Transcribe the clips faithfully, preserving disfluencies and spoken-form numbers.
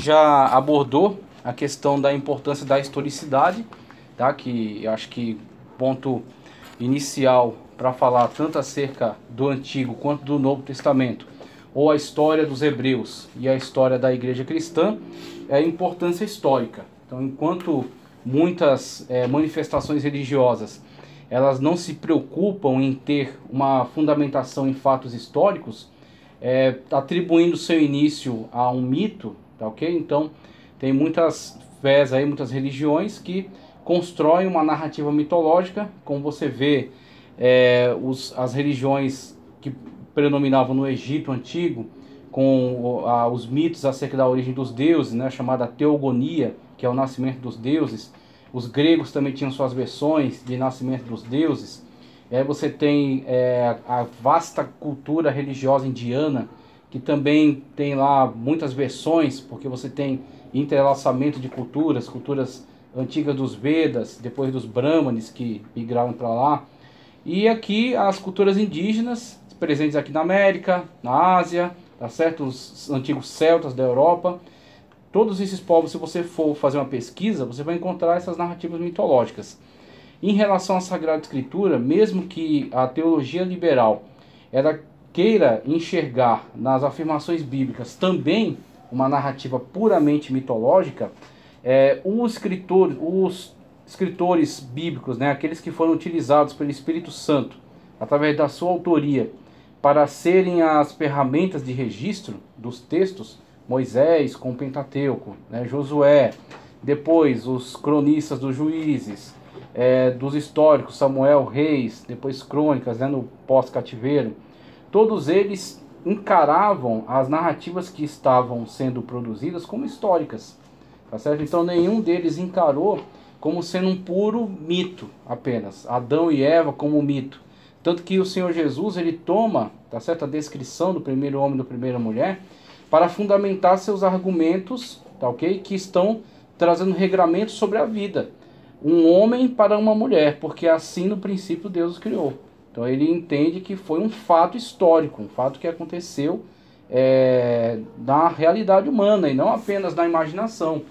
Já abordou a questão da importância da historicidade, tá? Que eu acho que ponto inicial para falar tanto acerca do Antigo quanto do Novo Testamento, ou a história dos hebreus e a história da igreja cristã, é a importância histórica. Então, enquanto muitas é, manifestações religiosas elas não se preocupam em ter uma fundamentação em fatos históricos, é, atribuindo seu início a um mito, tá ok? Então, tem muitas fés aí, muitas religiões que constroem uma narrativa mitológica, como você vê é, os, as religiões que predominavam no Egito Antigo, com a, os mitos acerca da origem dos deuses, né, chamada teogonia, que é o nascimento dos deuses. Os gregos também tinham suas versões de nascimento dos deuses. E aí você tem é, a vasta cultura religiosa indiana, que também tem lá muitas versões, porque você tem entrelaçamento de culturas, culturas antigas dos Vedas, depois dos Brahmanes que migraram para lá. E aqui as culturas indígenas, presentes aqui na América, na Ásia, tá certo? Os antigos celtas da Europa. Todos esses povos, se você for fazer uma pesquisa, você vai encontrar essas narrativas mitológicas. Em relação à Sagrada Escritura, mesmo que a teologia liberal era queira enxergar nas afirmações bíblicas também uma narrativa puramente mitológica, é, os, escritor, os escritores bíblicos, né, aqueles que foram utilizados pelo Espírito Santo, através da sua autoria, para serem as ferramentas de registro dos textos, Moisés com o Pentateuco, né, Josué, depois os cronistas dos juízes, é, dos históricos, Samuel, Reis, depois crônicas, né, no pós-cativeiro, todos eles encaravam as narrativas que estavam sendo produzidas como históricas, tá certo? Então nenhum deles encarou como sendo um puro mito apenas, Adão e Eva como mito. Tanto que o Senhor Jesus, ele toma, tá certo, a descrição do primeiro homem e da primeira mulher para fundamentar seus argumentos, tá ok? Que estão trazendo regramentos sobre a vida. Um homem para uma mulher, porque assim no princípio Deus os criou. Então ele entende que foi um fato histórico, um fato que aconteceu é, na realidade humana, e não apenas na imaginação,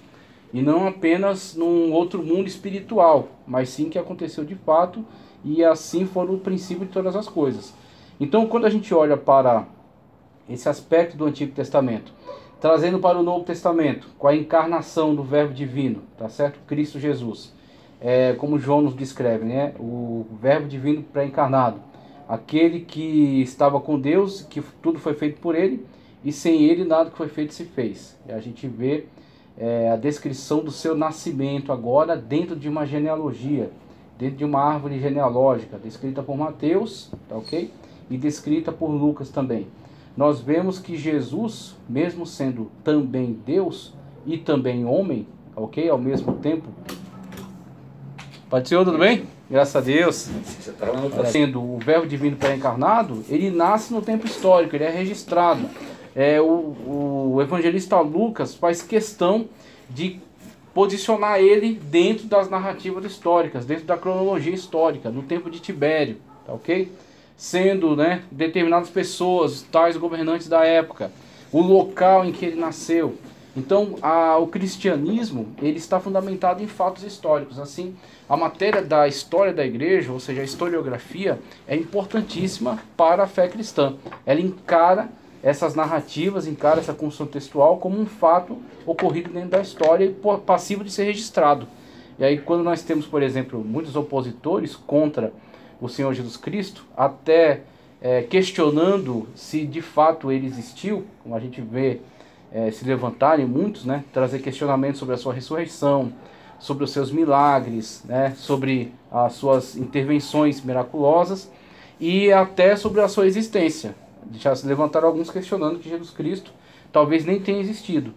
e não apenas num outro mundo espiritual, mas sim que aconteceu de fato, e assim foi o princípio de todas as coisas. Então, quando a gente olha para esse aspecto do Antigo Testamento, trazendo para o Novo Testamento, com a encarnação do Verbo Divino, tá certo? Cristo Jesus. É, como João nos descreve, né? O Verbo Divino pré-encarnado, aquele que estava com Deus, que tudo foi feito por ele, e sem ele nada que foi feito se fez. E a gente vê é, a descrição do seu nascimento agora dentro de uma genealogia, dentro de uma árvore genealógica, descrita por Mateus, tá ok? E descrita por Lucas também. Nós vemos que Jesus, mesmo sendo também Deus e também homem, ok? Ao mesmo tempo... Pode ser, tudo bem? Graças a Deus. Sendo o Verbo Divino pré-encarnado, ele nasce no tempo histórico, ele é registrado. É, o, o evangelista Lucas faz questão de posicionar ele dentro das narrativas históricas, dentro da cronologia histórica, no tempo de Tibério, tá ok? Sendo, né, determinadas pessoas, tais governantes da época, o local em que ele nasceu. Então, a, o cristianismo, ele está fundamentado em fatos históricos. Assim, a matéria da história da igreja, ou seja, a historiografia, é importantíssima para a fé cristã. Ela encara essas narrativas, encara essa construção textual como um fato ocorrido dentro da história e passivo de ser registrado. E aí, quando nós temos, por exemplo, muitos opositores contra o Senhor Jesus Cristo, até é, questionando se de fato ele existiu, como a gente vê, É, se levantarem muitos, né, trazer questionamentos sobre a sua ressurreição, sobre os seus milagres, né, sobre as suas intervenções miraculosas e até sobre a sua existência. Já se levantaram alguns questionando que Jesus Cristo talvez nem tenha existido.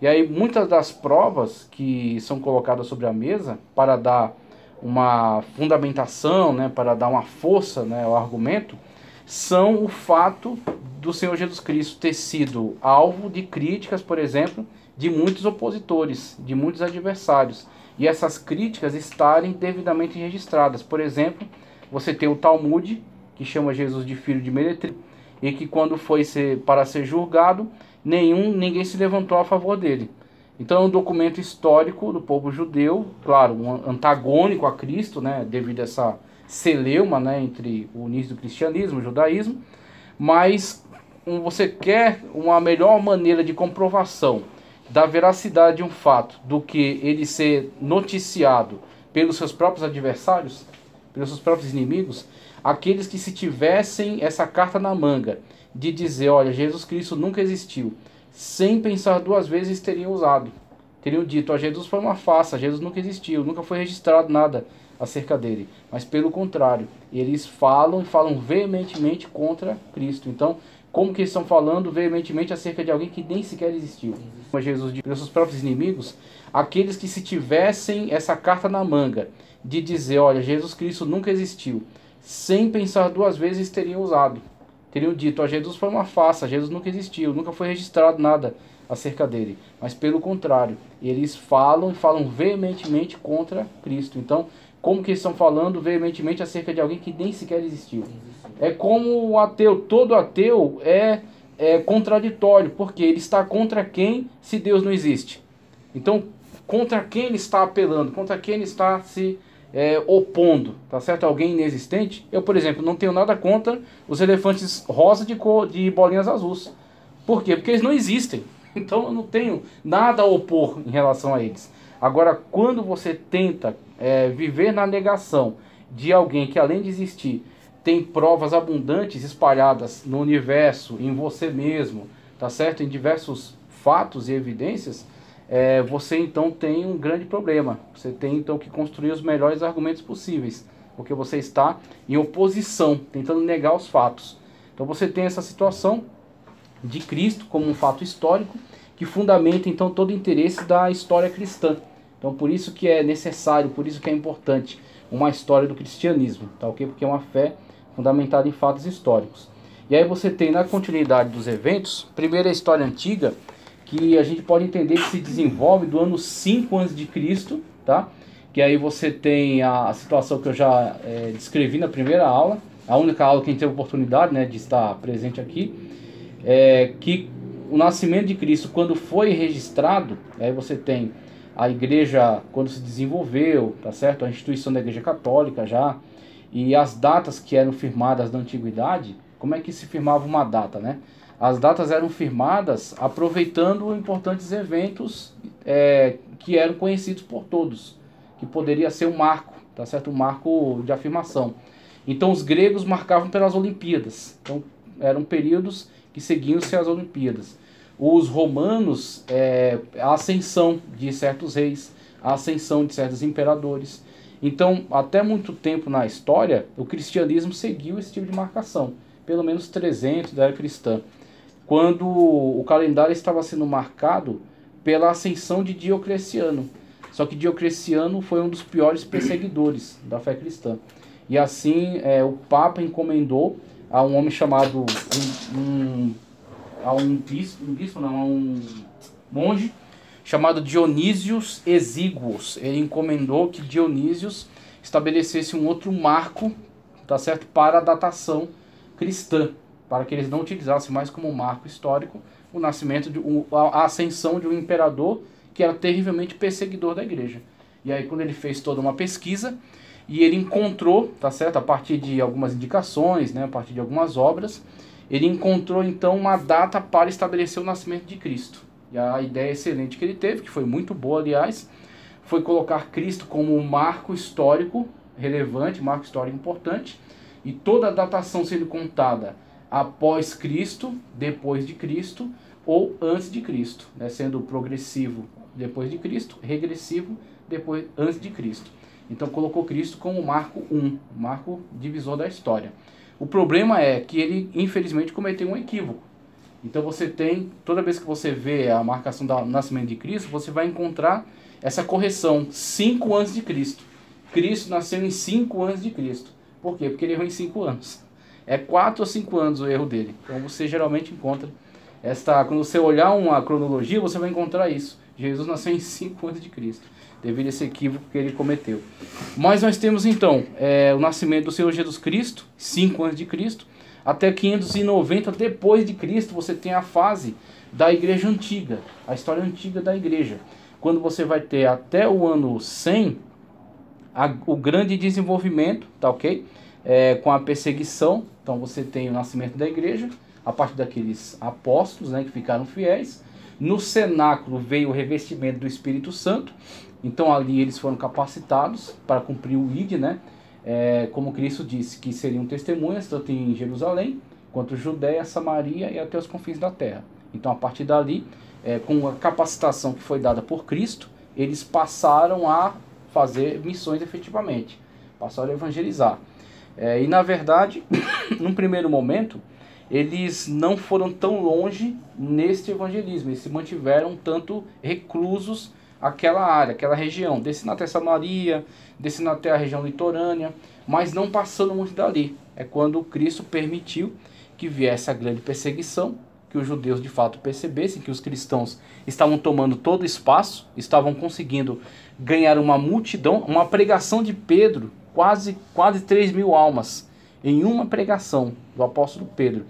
E aí muitas das provas que são colocadas sobre a mesa para dar uma fundamentação, né, para dar uma força, né, ao argumento, são o fato do Senhor Jesus Cristo ter sido alvo de críticas, por exemplo, de muitos opositores, de muitos adversários, e essas críticas estarem devidamente registradas. Por exemplo, você tem o Talmud, que chama Jesus de filho de meretriz, e que quando foi ser, para ser julgado, nenhum, ninguém se levantou a favor dele. Então é um documento histórico do povo judeu, claro, um antagônico a Cristo, né, devido a essa celeuma, né, entre o início do cristianismo e o judaísmo, mas um, você quer uma melhor maneira de comprovação da veracidade de um fato do que ele ser noticiado pelos seus próprios adversários, pelos seus próprios inimigos, aqueles que se tivessem essa carta na manga de dizer, olha, Jesus Cristo nunca existiu, sem pensar duas vezes teriam usado, teriam dito, ó, Jesus foi uma farsa, Jesus nunca existiu, nunca foi registrado nada acerca dele, mas pelo contrário, eles falam e falam veementemente contra Cristo. Então, como que eles estão falando veementemente acerca de alguém que nem sequer existiu? Mas Jesus disse, pelos seus próprios inimigos, aqueles que se tivessem essa carta na manga de dizer, olha, Jesus Cristo nunca existiu, sem pensar duas vezes teriam usado, teriam dito, ó, Jesus foi uma farsa, Jesus nunca existiu, nunca foi registrado nada acerca dele. Mas pelo contrário, eles falam e falam veementemente contra Cristo. Então, como que eles estão falando veementemente acerca de alguém que nem sequer existiu? É como o ateu, todo ateu é, é contraditório, porque ele está contra quem se Deus não existe? Então, contra quem ele está apelando? Contra quem ele está se... É, opondo, tá certo? Alguém inexistente. Eu, por exemplo, não tenho nada contra os elefantes rosa de cor de bolinhas azuis. Por quê? Porque eles não existem. Então eu não tenho nada a opor em relação a eles. Agora, quando você tenta é, viver na negação de alguém que, além de existir, tem provas abundantes espalhadas no universo, em você mesmo, tá certo? Em diversos fatos e evidências, É, você então tem um grande problema. Você tem então que construir os melhores argumentos possíveis, porque você está em oposição, tentando negar os fatos. Então você tem essa situação de Cristo como um fato histórico que fundamenta então todo o interesse da história cristã. Então por isso que é necessário, por isso que é importante uma história do cristianismo, tá ok? Porque é uma fé fundamentada em fatos históricos. E aí você tem na continuidade dos eventos, primeiro a história antiga, que a gente pode entender que se desenvolve do ano cinco antes de Cristo, tá? Que aí você tem a, a situação que eu já é, descrevi na primeira aula, a única aula que a gente teve oportunidade, né, de estar presente aqui, é que o nascimento de Cristo, quando foi registrado, aí você tem a igreja quando se desenvolveu, tá certo? A instituição da igreja católica já, e as datas que eram firmadas na antiguidade, como é que se firmava uma data, né? As datas eram firmadas aproveitando importantes eventos é, que eram conhecidos por todos, que poderia ser um marco, tá certo? Um marco de afirmação. Então os gregos marcavam pelas Olimpíadas, então eram períodos que seguiam-se as Olimpíadas. Os romanos, é, a ascensão de certos reis, a ascensão de certos imperadores. Então, até muito tempo na história, o cristianismo seguiu esse tipo de marcação, pelo menos trezentos da era cristã, quando o calendário estava sendo marcado pela ascensão de Diocleciano. Só que Diocleciano foi um dos piores perseguidores da fé cristã. E assim é, o Papa encomendou a um homem chamado... Um, um, a um bispo, um bispo não, a um monge, chamado Dionísios Exíguos. Ele encomendou que Dionísios estabelecesse um outro marco, tá certo, para a datação cristã, para que eles não utilizassem mais como marco histórico o nascimento, de um, a ascensão de um imperador que era terrivelmente perseguidor da igreja. E aí quando ele fez toda uma pesquisa, e ele encontrou, tá certo, a partir de algumas indicações, né, a partir de algumas obras, ele encontrou então uma data para estabelecer o nascimento de Cristo. E a ideia excelente que ele teve, que foi muito boa aliás, foi colocar Cristo como um marco histórico relevante, marco histórico importante, e toda a datação sendo contada após Cristo, depois de Cristo ou antes de Cristo, né? Sendo progressivo depois de Cristo, regressivo depois, antes de Cristo. Então colocou Cristo como marco um, marco divisor da história. O problema é que ele infelizmente cometeu um equívoco. Então você tem, toda vez que você vê a marcação do nascimento de Cristo, você vai encontrar essa correção, cinco antes de Cristo. Cristo nasceu em cinco antes de Cristo. Por quê? Porque ele errou em cinco anos. É quatro ou cinco anos o erro dele. Então você geralmente encontra esta, quando você olhar uma cronologia, você vai encontrar isso. Jesus nasceu em cinco antes de Cristo, devido a esse equívoco que ele cometeu. Mas nós temos então é, o nascimento do Senhor Jesus Cristo, cinco antes de Cristo, até quinhentos e noventa depois de Cristo, você tem a fase da igreja antiga, a história antiga da igreja. Quando você vai ter até o ano cem, a, o grande desenvolvimento, tá ok? É, com a perseguição, então você tem o nascimento da igreja, a partir daqueles apóstolos, né, que ficaram fiéis. No cenáculo veio o revestimento do Espírito Santo, então ali eles foram capacitados para cumprir o ID, né? É, como Cristo disse, que seriam testemunhas, tanto em Jerusalém, quanto Judéia, Samaria e até os confins da terra. Então a partir dali, é, com a capacitação que foi dada por Cristo, eles passaram a fazer missões efetivamente, passaram a evangelizar. É, e na verdade, num primeiro momento, eles não foram tão longe neste evangelismo, eles se mantiveram tanto reclusos àquela área, àquela região, descendo até Samaria, descendo até a região litorânea, mas não passando muito dali. É quando Cristo permitiu que viesse a grande perseguição, que os judeus de fato percebessem que os cristãos estavam tomando todo o espaço, estavam conseguindo ganhar uma multidão, uma pregação de Pedro, quase, quase três mil almas, em uma pregação do apóstolo Pedro.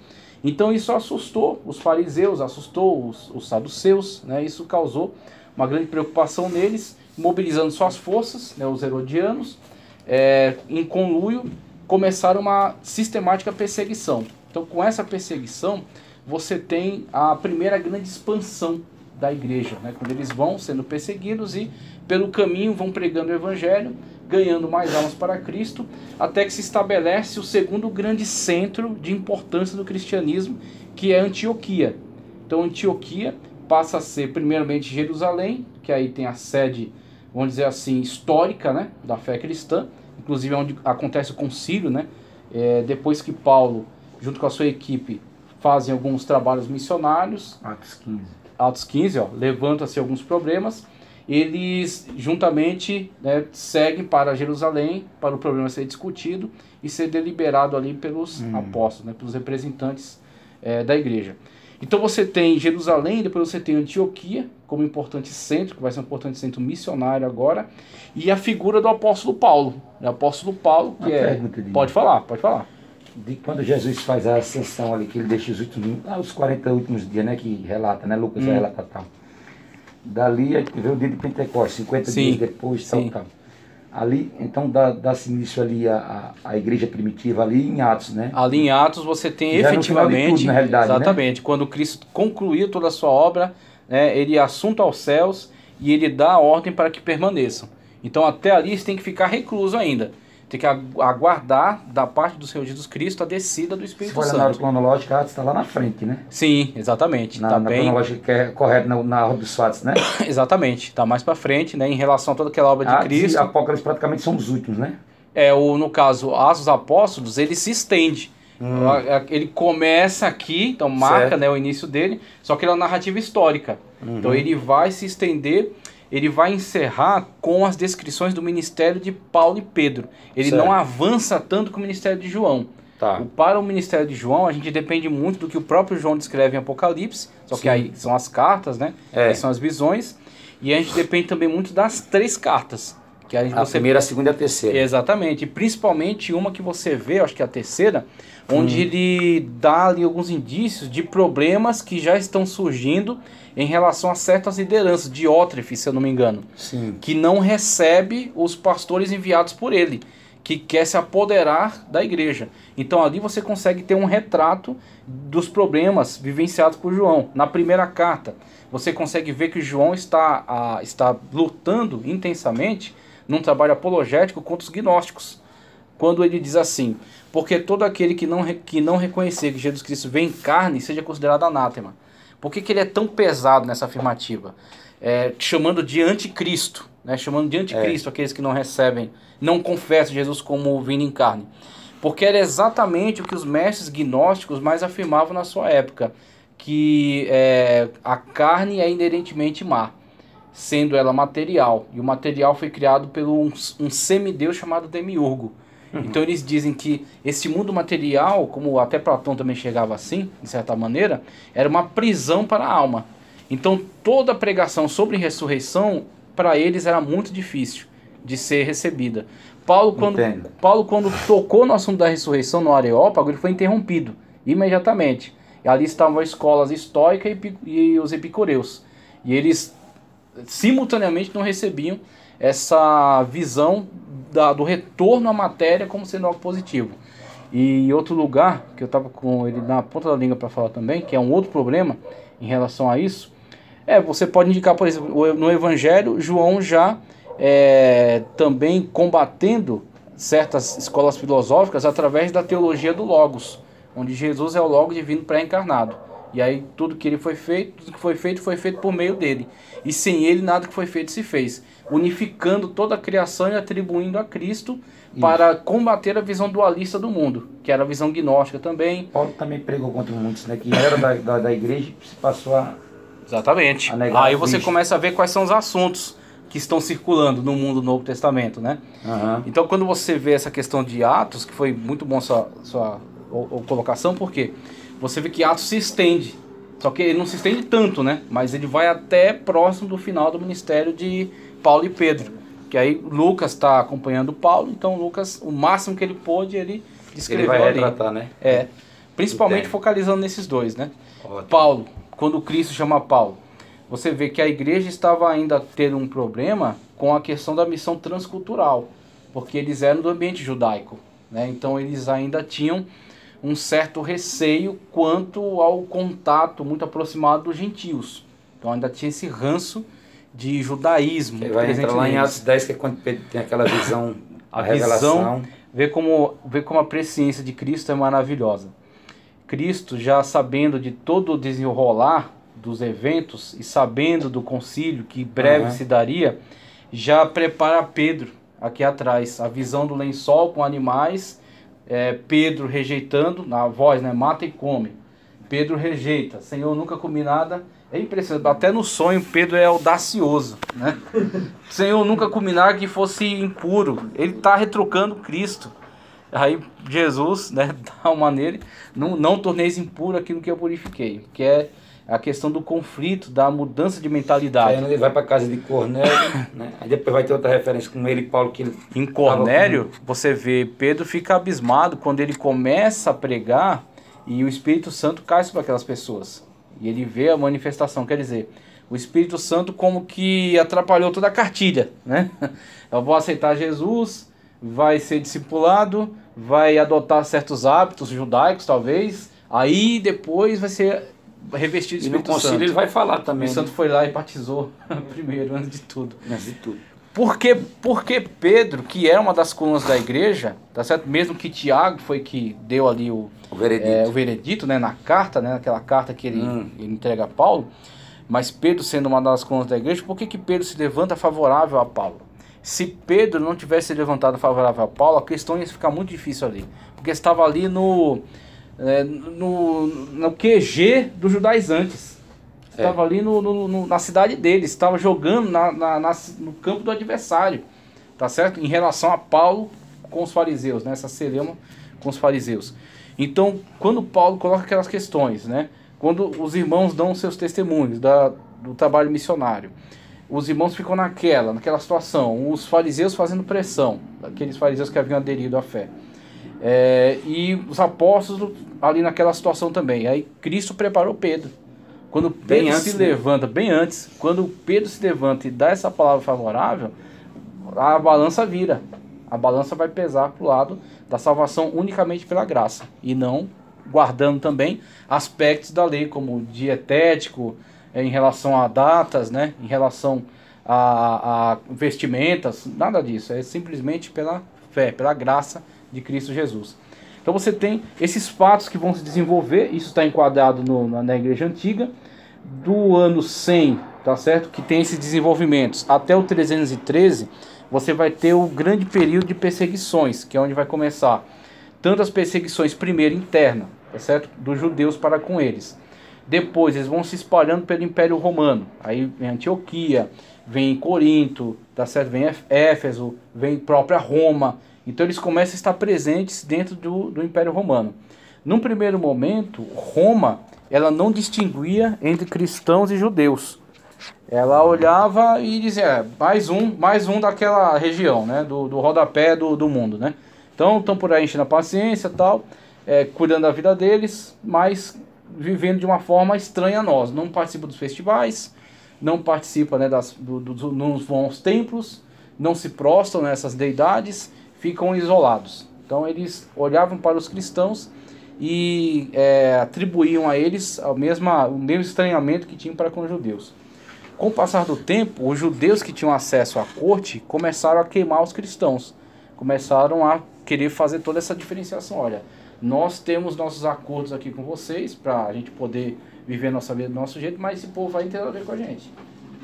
Então isso assustou os fariseus, assustou os, os saduceus, né? Isso causou uma grande preocupação neles, mobilizando suas forças, né? Os herodianos, é, em conluio, começaram uma sistemática perseguição. Então com essa perseguição, você tem a primeira grande expansão da igreja, né? Quando eles vão sendo perseguidos e pelo caminho vão pregando o evangelho, ganhando mais almas para Cristo, até que se estabelece o segundo grande centro de importância do cristianismo, que é Antioquia. Então Antioquia passa a ser primeiramente Jerusalém, que aí tem a sede, vamos dizer assim, histórica, né, da fé cristã, inclusive é onde acontece o concílio, né, é, depois que Paulo, junto com a sua equipe, fazem alguns trabalhos missionários. Atos quinze, Atos quinze, ó, levanta-se alguns problemas. Eles juntamente, né, seguem para Jerusalém, para o problema ser discutido e ser deliberado ali pelos hum. apóstolos, né, pelos representantes é, da igreja. Então você tem Jerusalém, depois você tem Antioquia como importante centro, que vai ser um importante centro missionário agora, e a figura do apóstolo Paulo. O apóstolo Paulo, que Uma é... Pergunta, pode falar, pode falar. De quando Jesus faz a ascensão ali, que ele deixa os, últimos, ah, os quarenta últimos dias, né, que relata, né, Lucas hum. vai relatar tal. Dali veio o dia de Pentecostes, cinquenta sim, dias depois, tal, sim. tal. Ali, então dá-se início ali a, a, a igreja primitiva, ali em Atos, né? Ali em Atos você tem já efetivamente, tudo, na realidade, exatamente, né? Quando Cristo concluiu toda a sua obra, né, ele é assunto aos céus e ele dá a ordem para que permaneçam. Então até ali você tem que ficar recluso ainda. Tem que aguardar da parte do Senhor Jesus Cristo a descida do Espírito Santo. Se for na hora cronológica, Atos está lá na frente, né? Sim, exatamente. Na, tá na bem... cronológica que é correta, na, na obra dos Atos, né? Exatamente, está mais para frente, né? Em relação a toda aquela obra de Atos Cristo. E Apocalipse praticamente são os últimos, né? É, o, no caso, Atos Apóstolos, ele se estende. Hum. Ele começa aqui, então marca, né, o início dele, só que ele é uma narrativa histórica. Uhum. Então ele vai se estender... Ele vai encerrar com as descrições do ministério de Paulo e Pedro. Ele certo. Não avança tanto que o ministério de João. Tá. Para o ministério de João, a gente depende muito do que o próprio João descreve em Apocalipse, só Sim. que aí são as cartas, né? É. Aí são as visões. E a gente depende também muito das três cartas. Que a, gente a você... primeira, a segunda e a terceira. Exatamente. E principalmente uma que você vê, acho que é a terceira, hum. onde ele dá ali alguns indícios de problemas que já estão surgindo em relação a certas lideranças, Diótrefe, se eu não me engano, Sim. que não recebe os pastores enviados por ele, que quer se apoderar da igreja. Então ali você consegue ter um retrato dos problemas vivenciados por João. Na primeira carta, você consegue ver que João está, a, está lutando intensamente num trabalho apologético contra os gnósticos. Quando ele diz assim, porque todo aquele que não, que não reconhecer que Jesus Cristo vem em carne seja considerado anátema. Por que que ele é tão pesado nessa afirmativa? É, chamando de anticristo, né? Chamando de anticristo é. aqueles que não recebem, não confessam Jesus como vindo em carne. Porque era exatamente o que os mestres gnósticos mais afirmavam na sua época, que é, a carne é inerentemente má, sendo ela material. E o material foi criado por um, um semideus chamado Demiurgo. Uhum. Então eles dizem que esse mundo material, como até Platão também chegava assim, de certa maneira, era uma prisão para a alma. Então toda a pregação sobre ressurreição, para eles era muito difícil de ser recebida. Paulo quando, Paulo, quando tocou no assunto da ressurreição no Areópago, ele foi interrompido imediatamente. ali estavam as escolas estoica e, e os epicureus. E eles simultaneamente não recebiam essa visão da, do retorno à matéria como sendo algo positivo. E outro lugar, que eu estava com ele na ponta da língua para falar também, que é um outro problema em relação a isso, é, você pode indicar, por exemplo, no Evangelho, João já é, também combatendo certas escolas filosóficas através da teologia do Logos, onde Jesus é o Logos divino pré-encarnado. E aí tudo que ele foi feito, tudo que foi feito, foi feito por meio dele. E sem ele nada que foi feito se fez, unificando toda a criação e atribuindo a Cristo Isso. para combater a visão dualista do mundo, que era a visão gnóstica também. Paulo também pregou contra muitos, né? Que era da, da, da igreja e se passou a... Exatamente. A negar aí você começa a ver quais são os assuntos que estão circulando no mundo do Novo Testamento, né? Uhum. Então quando você vê essa questão de Atos, que foi muito bom sua, sua ou, colocação, por quê? Você vê que Atos se estende, só que ele não se estende tanto, né? Mas ele vai até próximo do final do ministério de Paulo e Pedro, que aí Lucas está acompanhando Paulo, então Lucas, o máximo que ele pôde, ele descreveu ali. Ele vai retratar, né? É, principalmente Entendo. focalizando nesses dois, né? Ótimo. Paulo, quando Cristo chama Paulo, você vê que a igreja estava ainda tendo um problema com a questão da missão transcultural, porque eles eram do ambiente judaico, né? Então eles ainda tinham um certo receio quanto ao contato muito aproximado dos gentios. Então ainda tinha esse ranço de judaísmo. Ele vai entrar lá em Atos dez, que é quando Pedro tem aquela visão, a, a revelação. Vê como, vê como a presciência de Cristo é maravilhosa. Cristo, já sabendo de todo o desenrolar dos eventos e sabendo do concílio que breve uhum. se daria, já prepara Pedro aqui atrás. A visão do lençol com animais, é, Pedro rejeitando, na voz, né? Mata e come. Pedro rejeita. Senhor, nunca comi nada. É impressionante, até no sonho Pedro é audacioso, né? Senhor, nunca comi nada que fosse impuro. Ele está retrucando Cristo. Aí Jesus, né, dá uma nele, não, não torneis impuro aquilo que eu purifiquei, que é a questão do conflito, da mudança de mentalidade. Aí ele vai para a casa de Cornélio, né? Aí depois vai ter outra referência com ele e Paulo. Que ele em Cornélio, você vê, Pedro fica abismado quando ele começa a pregar e o Espírito Santo cai sobre aquelas pessoas. E ele vê a manifestação, quer dizer, o Espírito Santo como que atrapalhou toda a cartilha, né? Eu vou aceitar Jesus, vai ser discipulado, vai adotar certos hábitos judaicos, talvez, aí depois vai ser... revestido de Espírito Santo. E no concílio ele vai falar também. O santo foi lá e batizou primeiro, antes de tudo. Antes de tudo. Porque, porque Pedro, que era uma das colunas da igreja, tá certo? Mesmo que Tiago foi que deu ali o, o veredito, é, o veredito, né, na carta, né, naquela carta que ele, hum. ele entrega a Paulo, mas Pedro sendo uma das colunas da igreja, por que, que Pedro se levanta favorável a Paulo? Se Pedro não tivesse se levantado favorável a Paulo, a questão ia ficar muito difícil ali. Porque estava ali no... É, no, no Q G dos judaizantes. Estava é. ali no, no, no, na cidade deles, estava jogando na, na, na, no campo do adversário, tá certo? Em relação a Paulo com os fariseus, né? Essa celeuma com os fariseus. Então, quando Paulo coloca aquelas questões, né? Quando os irmãos dão seus testemunhos da, do trabalho missionário, os irmãos ficam naquela, naquela situação, os fariseus fazendo pressão, aqueles fariseus que haviam aderido à fé. É, e os apóstolos ali naquela situação também. Aí Cristo preparou Pedro. Quando Pedro se levanta, bem antes, quando Pedro se levanta e dá essa palavra favorável, a balança vira. A balança vai pesar para o lado da salvação unicamente pela graça. E não guardando também aspectos da lei, como dietético, em relação a datas, né, em relação a, a vestimentas, nada disso. É simplesmente pela fé, pela graça de Cristo Jesus. Então você tem esses fatos que vão se desenvolver, isso está enquadrado no, na, na igreja antiga, do ano cem, tá certo? Que tem esses desenvolvimentos, até o trezentos e treze, você vai ter o grande período de perseguições, que é onde vai começar tanto as perseguições primeiro interna, tá certo? Dos judeus para com eles. Depois eles vão se espalhando pelo Império Romano, aí vem Antioquia, vem Corinto, tá certo? Vem Éfeso, vem própria Roma. Então eles começam a estar presentes dentro do, do Império Romano. Num primeiro momento, Roma, ela não distinguia entre cristãos e judeus. Ela olhava e dizia, mais um, mais um daquela região, né? do, do rodapé do, do mundo. Né? Então estão por aí enchendo a paciência, tal, é, cuidando da vida deles, mas vivendo de uma forma estranha a nós. Não participa dos festivais, não participa, né, das, do, do, nos bons templos, não se prostram nessas deidades, ficam isolados. Então eles olhavam para os cristãos e é, atribuíam a eles a mesma, o mesmo estranhamento que tinham para com os judeus. Com o passar do tempo, os judeus que tinham acesso à corte começaram a queimar os cristãos, começaram a querer fazer toda essa diferenciação. Olha, nós temos nossos acordos aqui com vocês para a gente poder viver nossa vida do nosso jeito, mas esse povo aí não tem nada a ver com a gente.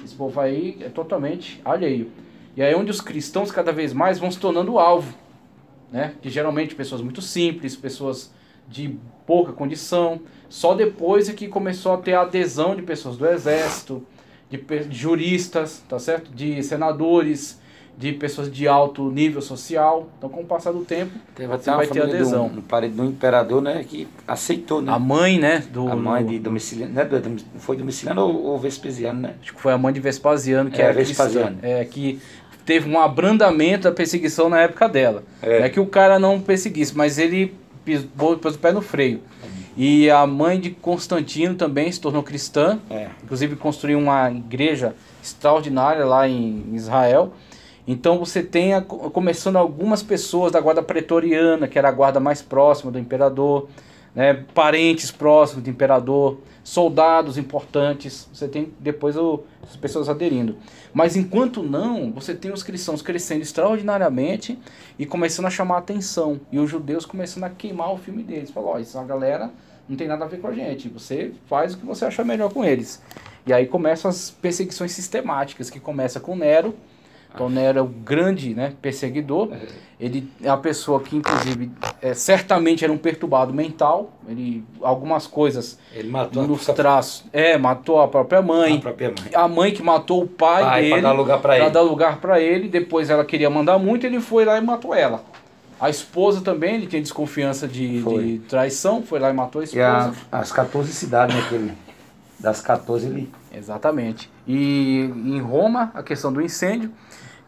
Esse povo aí é totalmente alheio. E aí onde os cristãos cada vez mais vão se tornando o alvo, né? Que geralmente pessoas muito simples, pessoas de pouca condição. Só depois é que começou a ter a adesão de pessoas do exército, de juristas, tá certo? De senadores, de pessoas de alto nível social. Então, com o passar do tempo, teve até vai ter adesão. Do, do, do imperador, né, que aceitou, né? A mãe, né? Do, a mãe de Domiciliano, né? Foi Domiciliano ou, ou Vespasiano, né? Acho que foi a mãe de Vespasiano, que é, era Vespasiano. Cristã, é, que teve um abrandamento da perseguição na época dela. É. Não é que o cara não perseguisse, mas ele pisou, pôs o pé no freio. E a mãe de Constantino também se tornou cristã, é. Inclusive construiu uma igreja extraordinária lá em Israel. Então você tem, a, começando algumas pessoas da guarda pretoriana, que era a guarda mais próxima do imperador, né, parentes próximos do imperador, soldados importantes, você tem depois o, as pessoas aderindo. Mas enquanto não, você tem os cristãos crescendo extraordinariamente e começando a chamar a atenção. E os judeus começando a queimar o filme deles. Falou, ó, essa galera não tem nada a ver com a gente, você faz o que você achar melhor com eles. E aí começam as perseguições sistemáticas, que começa com Nero. Então Nero é o grande, né, perseguidor, ele é a pessoa que inclusive é, certamente era um perturbado mental, ele, algumas coisas ele matou nos traços, é, matou a própria mãe, a própria mãe, a mãe que matou o pai, pai dele, para dar lugar para ele. dar lugar para ele, depois ela queria mandar muito, ele foi lá e matou ela. A esposa também, ele tinha desconfiança de, de traição, foi lá e matou a esposa. E a, as catorze cidades, né, que ele, das catorze ele... Exatamente. E em Roma, a questão do incêndio,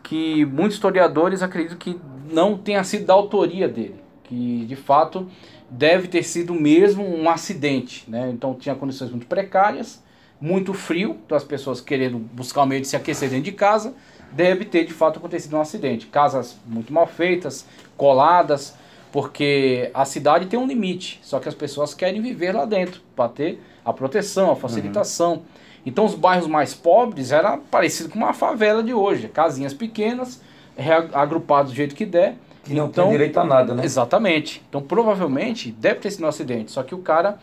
que muitos historiadores acreditam que não tenha sido da autoria dele, que de fato deve ter sido mesmo um acidente, né? Então tinha condições muito precárias, muito frio, então as pessoas querendo buscar um meio de se aquecer dentro de casa, deve ter de fato acontecido um acidente. Casas muito mal feitas, coladas, porque a cidade tem um limite, só que as pessoas querem viver lá dentro, para ter a proteção, a facilitação. Uhum. Então os bairros mais pobres era parecido com uma favela de hoje, casinhas pequenas, agrupadas do jeito que der. E não então, tem direito a nada, né? Exatamente. Então provavelmente deve ter sido um acidente, só que o cara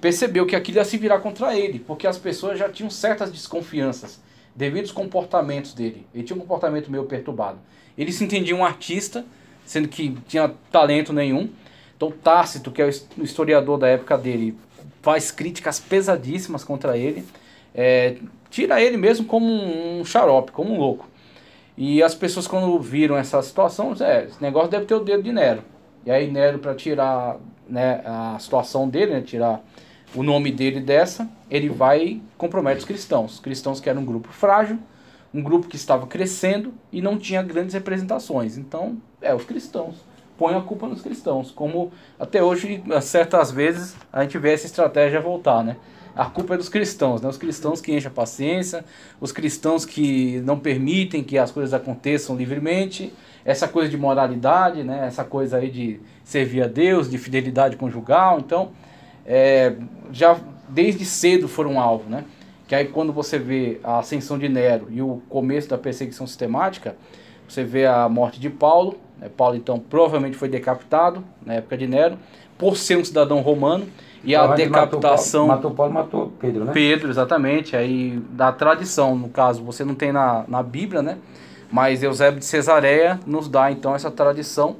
percebeu que aquilo ia se virar contra ele, porque as pessoas já tinham certas desconfianças devido aos comportamentos dele. Ele tinha um comportamento meio perturbado. Ele se entendia um artista, sendo que tinha talento nenhum. Então Tácito, que é o historiador da época dele, faz críticas pesadíssimas contra ele. É, tira ele mesmo como um xarope, como um louco. E as pessoas quando viram essa situação, é, esse negócio deve ter o dedo de Nero. E aí Nero, para tirar, né, a situação dele, né, tirar o nome dele dessa, ele vai e compromete os cristãos. Os cristãos que eram um grupo frágil, um grupo que estava crescendo e não tinha grandes representações. Então, é, os cristãos. Põe a culpa nos cristãos. Como até hoje, certas vezes, a gente vê essa estratégia voltar, né? A culpa é dos cristãos, né? Os cristãos que enchem a paciência, os cristãos que não permitem que as coisas aconteçam livremente, essa coisa de moralidade, né? Essa coisa aí de servir a Deus, de fidelidade conjugal. Então, é, já desde cedo foram alvo, né? Que aí quando você vê a ascensão de Nero e o começo da perseguição sistemática, você vê a morte de Paulo, né? Paulo então provavelmente foi decapitado na época de Nero, por ser um cidadão romano. E a decapitação... Matou Paulo, matou, matou Pedro, né? Pedro, exatamente. Aí, da tradição, no caso, você não tem na, na Bíblia, né? Mas Eusébio de Cesareia nos dá, então, essa tradição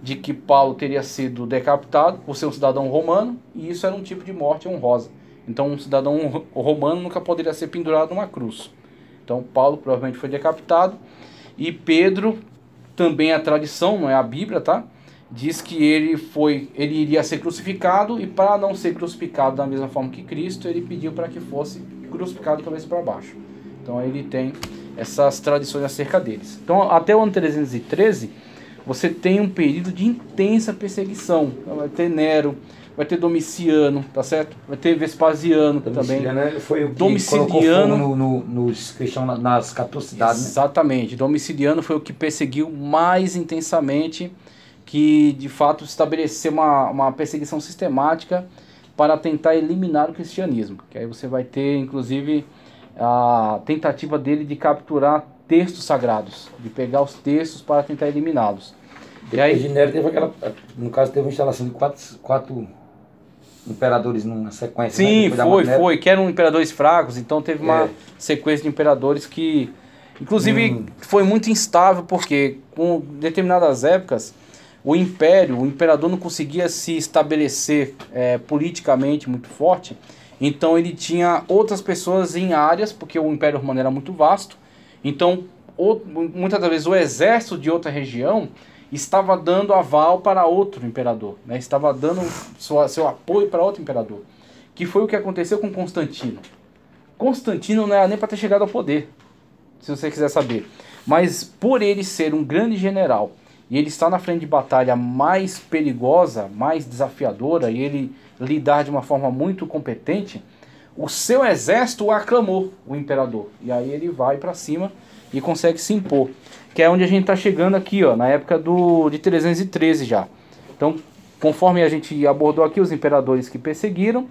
de que Paulo teria sido decapitado por ser um cidadão romano, e isso era um tipo de morte honrosa. Então, um cidadão romano nunca poderia ser pendurado numa cruz. Então, Paulo provavelmente foi decapitado. E Pedro, também a tradição, não é a Bíblia, tá? Diz que ele, foi, ele iria ser crucificado, e para não ser crucificado da mesma forma que Cristo, ele pediu para que fosse crucificado de cabeça para baixo. Então ele tem essas tradições acerca deles. Então até o ano trezentos e treze, você tem um período de intensa perseguição. Então, vai ter Nero, vai ter Domiciano, tá certo? Vai ter Vespasiano também. Né? Ele foi o que Domiciliano no, no, nos cristãos nas quatorze cidades. Exatamente. Né? Domiciliano foi o que perseguiu mais intensamente, que de fato estabeleceu uma, uma perseguição sistemática para tentar eliminar o cristianismo. Que aí você vai ter, inclusive, a tentativa dele de capturar textos sagrados, de pegar os textos para tentar eliminá-los. E aí, de Nero teve aquela, no caso teve uma instalação de quatro, quatro imperadores numa sequência. Sim, né? foi, foi, que eram imperadores fracos, então teve é. uma sequência de imperadores que, inclusive, hum. foi muito instável, porque com determinadas épocas, o império, o imperador não conseguia se estabelecer é, politicamente muito forte, então ele tinha outras pessoas em áreas, porque o Império Romano era muito vasto, então ou, muitas das vezes o exército de outra região estava dando aval para outro imperador, né? Estava dando sua, seu apoio para outro imperador, que foi o que aconteceu com Constantino. Constantino não era nem para ter chegado ao poder, se você quiser saber, mas por ele ser um grande general, e ele estar na frente de batalha mais perigosa, mais desafiadora, e ele lidar de uma forma muito competente, o seu exército aclamou o imperador, e aí ele vai para cima e consegue se impor. Que é onde a gente está chegando aqui, ó, na época do, de trezentos e treze já. Então, conforme a gente abordou aqui, os imperadores que perseguiram,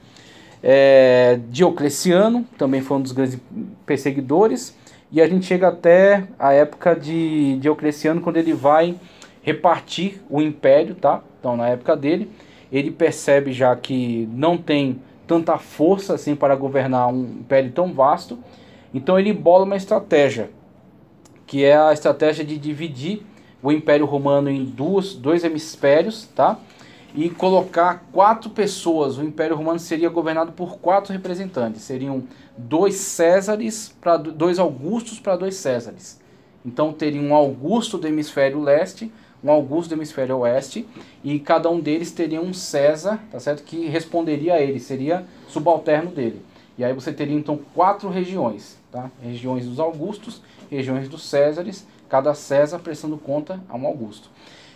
é, Diocleciano também foi um dos grandes perseguidores, e a gente chega até a época de Diocleciano, quando ele vai repartir o império, tá? Então, na época dele, ele percebe já que não tem tanta força assim para governar um império tão vasto, então ele bola uma estratégia, que é a estratégia de dividir o Império Romano em duas, dois hemisférios, tá? E colocar quatro pessoas. O Império Romano seria governado por quatro representantes. Seriam dois Césares, pra, dois Augustos para dois Césares. Então teria um Augusto do hemisfério leste, um Augusto do hemisfério oeste, e cada um deles teria um César, tá certo? Que responderia a ele, seria subalterno dele. E aí você teria então quatro regiões, tá? Regiões dos Augustos, regiões dos Césares, cada César prestando conta a um Augusto.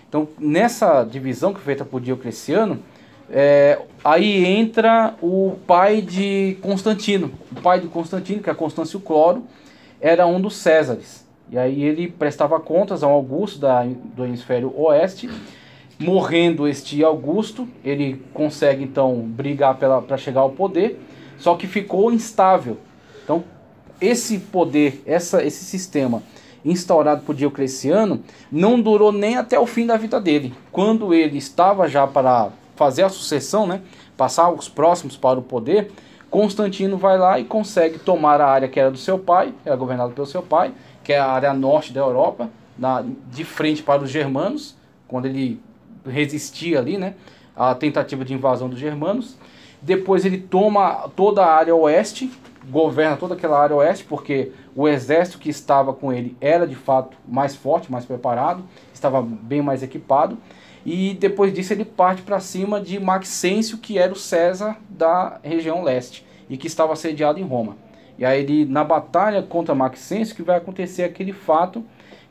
Então, nessa divisão que foi feita por Diocleciano, é, aí entra o pai de Constantino. O pai de Constantino, que é Constâncio Cloro, era um dos Césares. E aí ele prestava contas a um Augusto da, do hemisfério oeste. Morrendo este Augusto, ele consegue então brigar para chegar ao poder, só que ficou instável. Então, esse poder, essa, esse sistema instaurado por Diocleciano não durou nem até o fim da vida dele. Quando ele estava já para fazer a sucessão, né, passar os próximos para o poder, Constantino vai lá e consegue tomar a área que era do seu pai, que era governada pelo seu pai, que é a área norte da Europa, na, de frente para os germanos, quando ele resistia ali, né, à tentativa de invasão dos germanos. Depois ele toma toda a área oeste, governa toda aquela área oeste, porque o exército que estava com ele era de fato mais forte, mais preparado, estava bem mais equipado, e depois disso ele parte para cima de Maxêncio, que era o César da região leste, e que estava sediado em Roma. E aí ele, na batalha contra Maxêncio, que vai acontecer aquele fato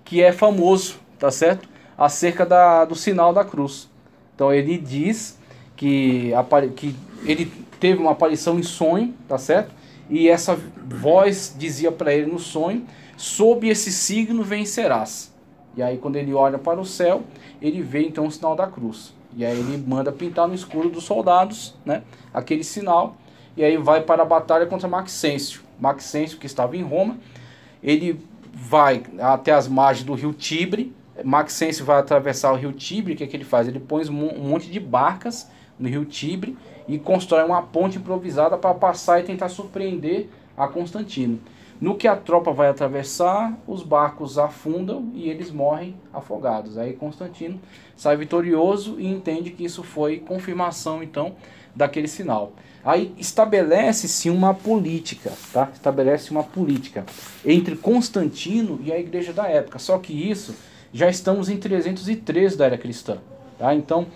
que é famoso, tá certo? Acerca da, do sinal da cruz. Então ele diz que, que ele teve uma aparição em sonho, tá certo? E essa voz dizia para ele no sonho: sob esse signo vencerás. E aí quando ele olha para o céu, ele vê então o sinal da cruz. E aí ele manda pintar no escuro dos soldados, né, aquele sinal. E aí vai para a batalha contra Maxêncio. Maxêncio, que estava em Roma, ele vai até as margens do rio Tibre. Maxêncio vai atravessar o rio Tibre. O que é que ele faz? Ele põe um monte de barcas no rio Tibre e constrói uma ponte improvisada para passar e tentar surpreender a Constantino. No que a tropa vai atravessar, os barcos afundam e eles morrem afogados. Aí Constantino sai vitorioso e entende que isso foi confirmação, então, daquele sinal. Aí estabelece-se uma política, tá? Estabelece uma política entre Constantino e a igreja da época. Só que isso, já estamos em trezentos e treze da era cristã, tá? Então,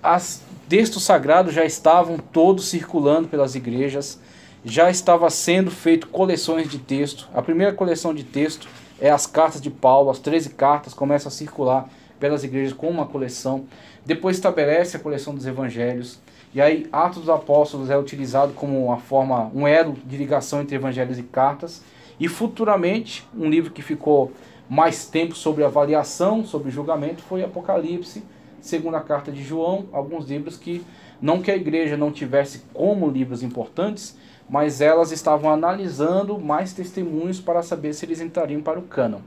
as textos sagrados já estavam todos circulando pelas igrejas, já estava sendo feito coleções de texto. A primeira coleção de texto é as cartas de Paulo, as treze cartas começam a circular pelas igrejas como uma coleção. Depois estabelece a coleção dos evangelhos, E aí Atos dos Apóstolos é utilizado como uma forma, um elo de ligação entre evangelhos e cartas. E futuramente, um livro que ficou mais tempo sobre avaliação, sobre julgamento, foi Apocalipse, segundo a carta de João, alguns livros que, não que a igreja não tivesse como livros importantes, mas elas estavam analisando mais testemunhos para saber se eles entrariam para o cânon.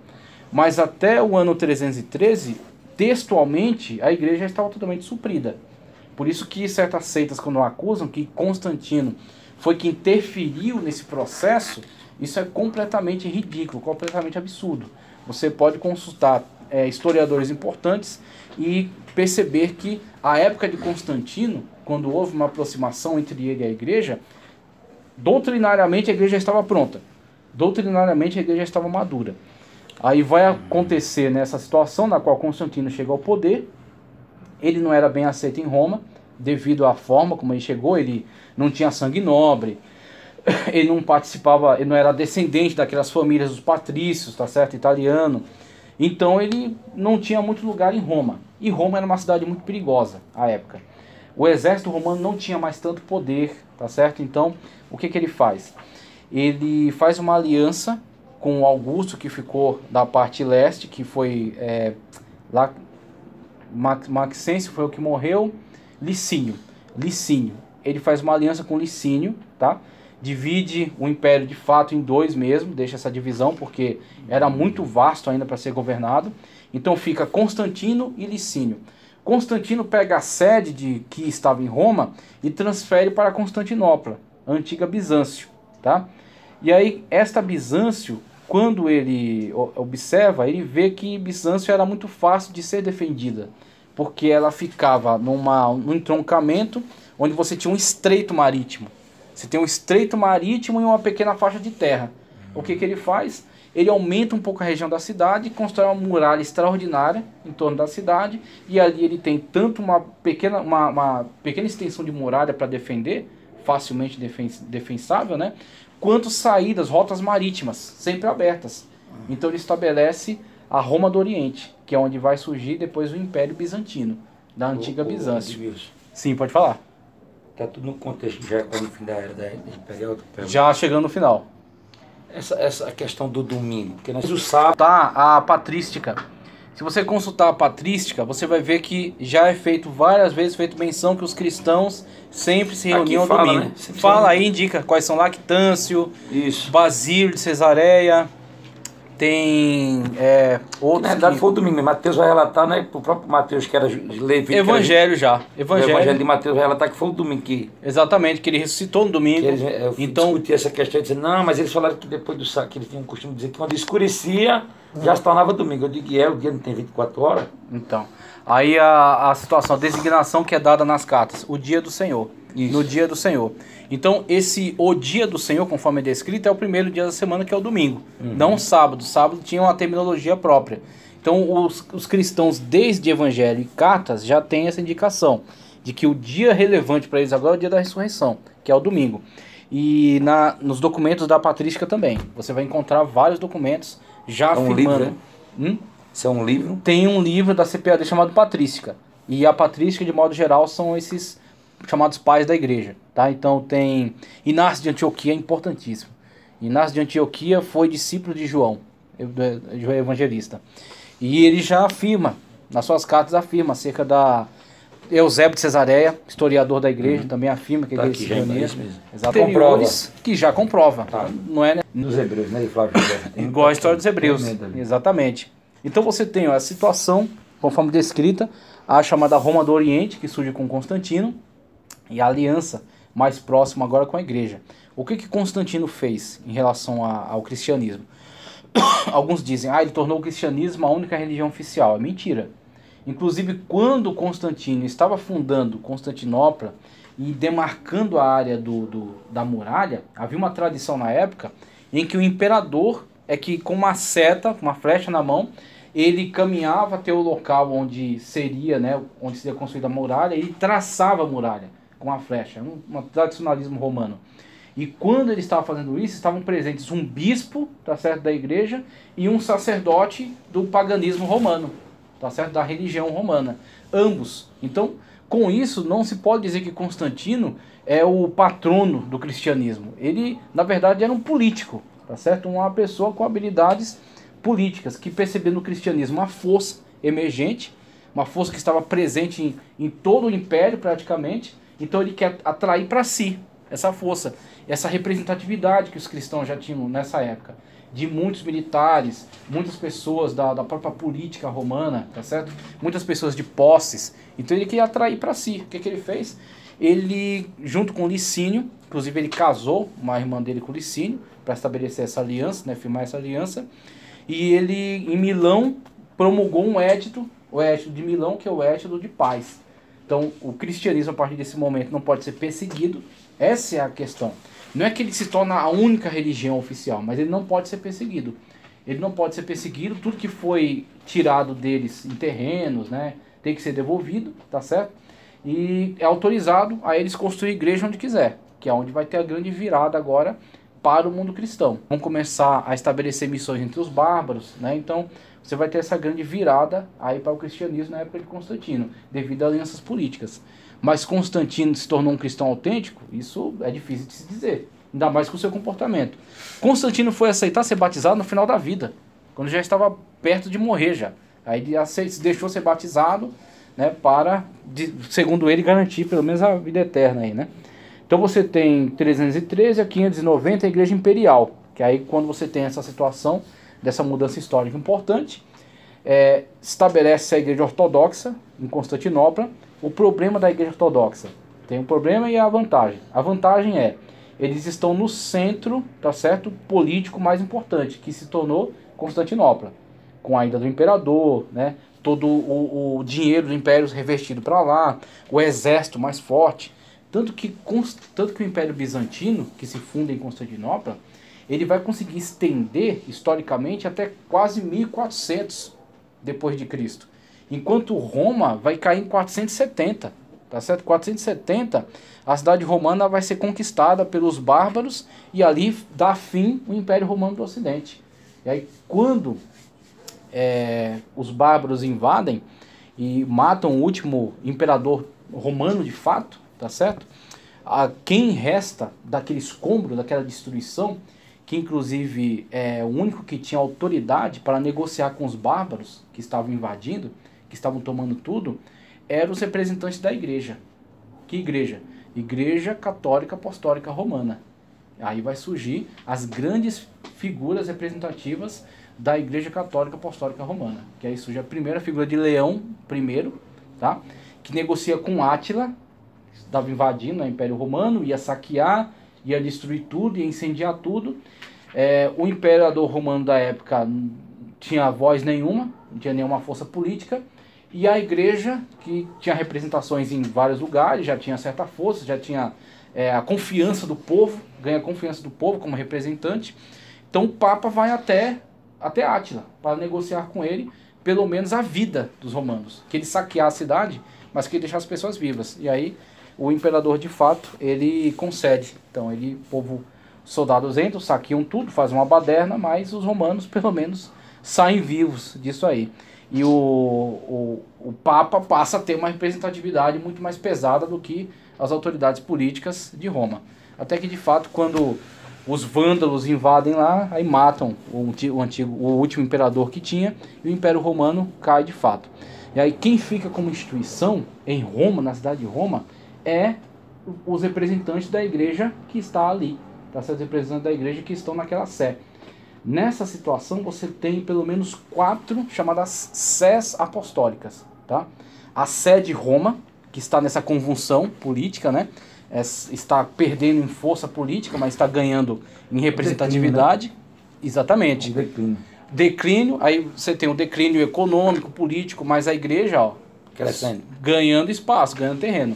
Mas até o ano trezentos e treze, textualmente, a igreja estava totalmente suprida. Por isso que certas seitas, quando acusam que Constantino foi quem interferiu nesse processo, isso é completamente ridículo, completamente absurdo. Você pode consultar é, historiadores importantes e perceber que a época de Constantino, quando houve uma aproximação entre ele e a igreja, doutrinariamente a igreja estava pronta, doutrinariamente a igreja estava madura. Aí vai acontecer nessa situação na qual Constantino chega ao poder. Ele não era bem aceito em Roma, devido à forma como ele chegou. Ele não tinha sangue nobre, ele não participava, ele não era descendente daquelas famílias dos patrícios, tá certo? Italiano. Então ele não tinha muito lugar em Roma. E Roma era uma cidade muito perigosa à época. O exército romano não tinha mais tanto poder, tá certo? Então, o que que ele faz? Ele faz uma aliança com Augusto, que ficou da parte leste, que foi é, lá... Maxêncio foi o que morreu, Licínio, Licínio, ele faz uma aliança com Licínio, tá? Divide o império de fato em dois mesmo, deixa essa divisão porque era muito vasto ainda para ser governado. Então fica Constantino e Licínio. Constantino pega a sede de que estava em Roma e transfere para Constantinopla, a antiga Bizâncio, tá? E aí esta Bizâncio, quando ele observa, ele vê que Bizâncio era muito fácil de ser defendida, porque ela ficava numa, num entroncamento onde você tinha um estreito marítimo. Você tem um estreito marítimo e uma pequena faixa de terra. O que que ele faz? Ele aumenta um pouco a região da cidade, constrói uma muralha extraordinária em torno da cidade, e ali ele tem tanto uma pequena, uma, uma pequena extensão de muralha para defender, facilmente defen defensável, né? Quanto saídas, rotas marítimas, sempre abertas. Então ele estabelece a Roma do Oriente, que é onde vai surgir depois o Império Bizantino, da antiga o, o, Bizâncio. Sim, pode falar. Está tudo no contexto, já no fim da era da Imperial. Já chegando no final. Essa, essa questão do domingo, porque nós sábado... Tá, a patrística. Se você consultar a patrística, você vai ver que já é feito várias vezes, feito menção que os cristãos sempre se reuniam ao domingo. Né? Fala aí, indica quais são: Lactâncio, isso, Basílio de Cesareia, tem é, outros... Na verdade que... foi o domingo, Mateus vai relatar, né, o próprio Mateus, que era levita. Evangelho era... já, evangelho. O evangelho de Mateus vai relatar que foi o domingo que... Exatamente, que ele ressuscitou no domingo. Eles, eu então... discuti essa questão e disse, não, mas eles falaram que depois do sábado, que eles tinham o costume de dizer que quando escurecia... Já se tornava domingo. Eu digo, é, o dia não tem vinte e quatro horas. Então, aí a, a situação, a designação que é dada nas cartas, o dia do Senhor. Isso. No dia do Senhor. Então, esse o dia do Senhor, conforme é descrito, é o primeiro dia da semana, que é o domingo. Uhum. Não o sábado. Sábado tinha uma terminologia própria. Então, os, os cristãos, desde evangelho e cartas, já tem essa indicação de que o dia relevante para eles agora é o dia da ressurreição, que é o domingo. E na, nos documentos da patrística também. Você vai encontrar vários documentos já é um afirmando. Livro, né? Hum? Isso é um livro? Tem um livro da C P A D chamado Patrística. E a patrística, de modo geral, são esses chamados pais da igreja. Tá? Então tem Inácio de Antioquia, é importantíssimo. Inácio de Antioquia foi discípulo de João, João Evangelista. E ele já afirma, nas suas cartas afirma, acerca da... Eusébio de Cesareia, historiador da igreja, uhum, também afirma que tá, ele se reuniu. Anteriores, que já comprova. Tá. Não é, né? Nos hebreus, né? Flávio, igual a história dos hebreus. Exatamente. Então você tem ó, a situação, conforme descrita, a chamada Roma do Oriente, que surge com Constantino, e a aliança mais próxima agora com a igreja. O que que Constantino fez em relação a, ao cristianismo? Alguns dizem, ah, ele tornou o cristianismo a única religião oficial. É mentira. Inclusive, quando Constantino estava fundando Constantinopla e demarcando a área do, do, da muralha, havia uma tradição na época em que o imperador é que, com uma seta, com uma flecha na mão, ele caminhava até o local onde seria, né, onde seria construída a muralha, e ele traçava a muralha com a flecha, um, um tradicionalismo romano. E quando ele estava fazendo isso, estavam presentes um bispo, tá certo, da igreja, e um sacerdote do paganismo romano. Tá certo? Da religião romana, ambos. Então Com isso, não se pode dizer que Constantino é o patrono do cristianismo. Ele, na verdade, era um político, tá certo? Uma pessoa com habilidades políticas, que percebeu no cristianismo uma força emergente, uma força que estava presente em, em todo o império praticamente, então ele quer atrair para si essa força, essa representatividade que os cristãos já tinham nessa época, de muitos militares, muitas pessoas da, da própria política romana, tá certo? Muitas pessoas de posses. Então ele queria atrair para si. O que, que ele fez? Ele, junto com Licínio, inclusive ele casou uma irmã dele com Licínio, para estabelecer essa aliança, né, firmar essa aliança, e ele, em Milão, promulgou um edito, o edito de Milão, que é o edito de paz. Então, o cristianismo, a partir desse momento, não pode ser perseguido. Essa é a questão. Não é que ele se torna a única religião oficial, mas ele não pode ser perseguido. Ele não pode ser perseguido, tudo que foi tirado deles em terrenos, né, tem que ser devolvido, tá certo? E é autorizado a eles construir igreja onde quiser, que é onde vai ter a grande virada agora para o mundo cristão. Vão começar a estabelecer missões entre os bárbaros, né? Então você vai ter essa grande virada aí para o cristianismo na época de Constantino, devido a alianças políticas. Mas Constantino se tornou um cristão autêntico? Isso é difícil de se dizer, ainda mais com o seu comportamento. Constantino foi aceitar ser batizado no final da vida, quando já estava perto de morrer já. Aí ele aceitou, deixou ser batizado, né, para, segundo ele, garantir pelo menos a vida eterna aí, né? Então você tem trezentos e treze a quinhentos e noventa a Igreja Imperial, que aí quando você tem essa situação dessa mudança histórica importante, é, estabelece a Igreja Ortodoxa em Constantinopla. O problema da Igreja Ortodoxa, tem um problema e a vantagem. A vantagem é, eles estão no centro, tá certo, político mais importante, que se tornou Constantinopla, com a ida do imperador, né, todo o, o dinheiro do império revertido para lá, o exército mais forte, tanto que, tanto que o Império Bizantino, que se funda em Constantinopla, ele vai conseguir estender, historicamente, até quase mil e quatrocentos depois de Cristo. Enquanto Roma vai cair em quatrocentos e setenta, tá certo? quatrocentos e setenta, a cidade romana vai ser conquistada pelos bárbaros e ali dá fim o Império Romano do Ocidente. E aí quando é, os bárbaros invadem e matam o último imperador romano de fato, tá certo? A quem resta daquele escombro, daquela destruição, que inclusive é o único que tinha autoridade para negociar com os bárbaros que estavam invadindo, que estavam tomando tudo, eram os representantes da igreja. Que igreja? Igreja Católica Apostólica Romana. Aí vai surgir as grandes figuras representativas da Igreja Católica Apostólica Romana, que aí surge a primeira figura de Leão I, tá? Que negocia com Átila, que estava invadindo o Império Romano, ia saquear, ia destruir tudo, ia incendiar tudo. É, o imperador romano da época não tinha voz nenhuma, não tinha nenhuma força política, e a igreja, que tinha representações em vários lugares, já tinha certa força, já tinha é, a confiança do povo, ganha a confiança do povo como representante. Então o Papa vai até, até Átila, para negociar com ele, pelo menos a vida dos romanos, que ele saquear a cidade, mas que ele deixar as pessoas vivas. E aí o imperador, de fato, ele concede. Então, ele, o povo, os soldados entram, saqueiam tudo, fazem uma baderna, mas os romanos, pelo menos, saem vivos disso aí. E o, o, o Papa passa a ter uma representatividade muito mais pesada do que as autoridades políticas de Roma. Até que, de fato, quando os vândalos invadem lá, aí matam o, o, antigo, o último imperador que tinha, e o Império Romano cai de fato. E aí, quem fica como instituição em Roma, na cidade de Roma, é os representantes da igreja que está ali, tá? Os representantes da igreja que estão naquela sé. Nessa situação você tem pelo menos quatro chamadas sés apostólicas, tá? A sé de Roma, que está nessa convulsão política, né? É, está perdendo em força política, mas está ganhando em representatividade. Declínio, né? Exatamente. Declínio. Declínio, aí você tem o declínio econômico, político, mas a igreja, ó, crescendo, ganhando espaço, ganhando terreno.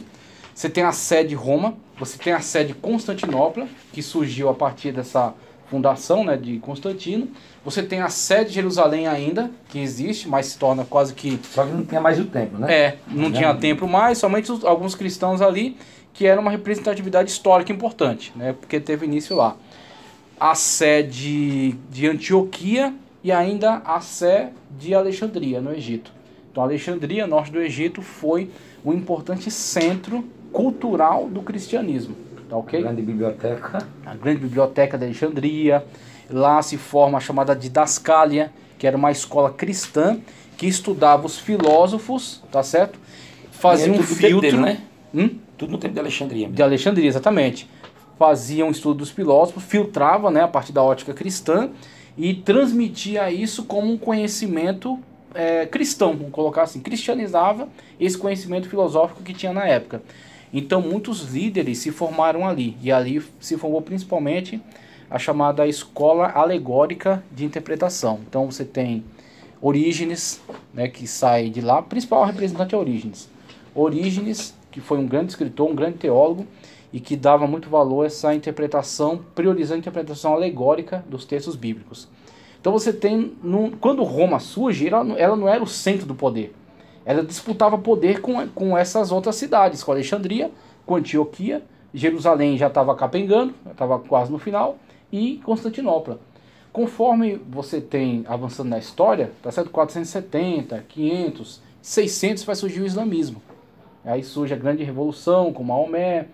Você tem a sé de Roma, você tem a sé de Constantinopla, que surgiu a partir dessa fundação, né, de Constantino. Você tem a sé de Jerusalém ainda, que existe, mas se torna quase que... Só que não tinha mais o templo, né? É, não, não tinha não. templo mais, somente os, alguns cristãos ali, que era uma representatividade histórica importante, né, porque teve início lá. A sé de, de Antioquia e ainda a sé de Alexandria, no Egito. Então, Alexandria, norte do Egito, foi um importante centro cultural do cristianismo. Tá ok? A grande biblioteca. A grande biblioteca de Alexandria. Lá se forma a chamada Didascalia, que era uma escola cristã que estudava os filósofos, tá certo? Fazia um filtro, dele, né? Hum? Tudo no tempo de Alexandria. Mesmo. De Alexandria, exatamente. Fazia um estudo dos filósofos, filtrava, né, a partir da ótica cristã e transmitia isso como um conhecimento é, cristão, vamos colocar assim, cristianizava esse conhecimento filosófico que tinha na época. Então muitos líderes se formaram ali, e ali se formou principalmente a chamada escola alegórica de interpretação. Então você tem Orígenes, né, que sai de lá, o principal representante é Orígenes. Orígenes, que foi um grande escritor, um grande teólogo, e que dava muito valor a essa interpretação, priorizando a interpretação alegórica dos textos bíblicos. Então você tem, no, quando Roma surge, ela, ela não era o centro do poder. Ela disputava poder com, com essas outras cidades, com Alexandria, com Antioquia, Jerusalém já estava capengando, estava quase no final, e Constantinopla. Conforme você tem avançando na história, tá certo? quatrocentos e setenta, quinhentos, seiscentos vai surgir o islamismo. Aí surge a grande revolução com Maomé,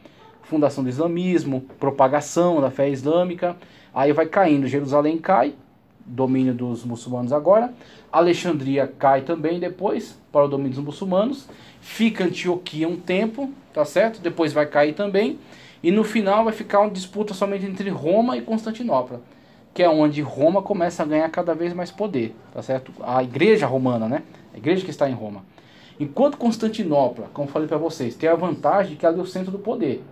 fundação do islamismo, propagação da fé islâmica. Aí vai caindo, Jerusalém cai, domínio dos muçulmanos agora. Alexandria cai também depois, para o domínio dos muçulmanos. Fica Antioquia um tempo, tá certo? Depois vai cair também. E no final vai ficar uma disputa somente entre Roma e Constantinopla, que é onde Roma começa a ganhar cada vez mais poder, tá certo? A igreja romana, né? A igreja que está em Roma. Enquanto Constantinopla, como falei para vocês, tem a vantagem de que ela é o centro do poder,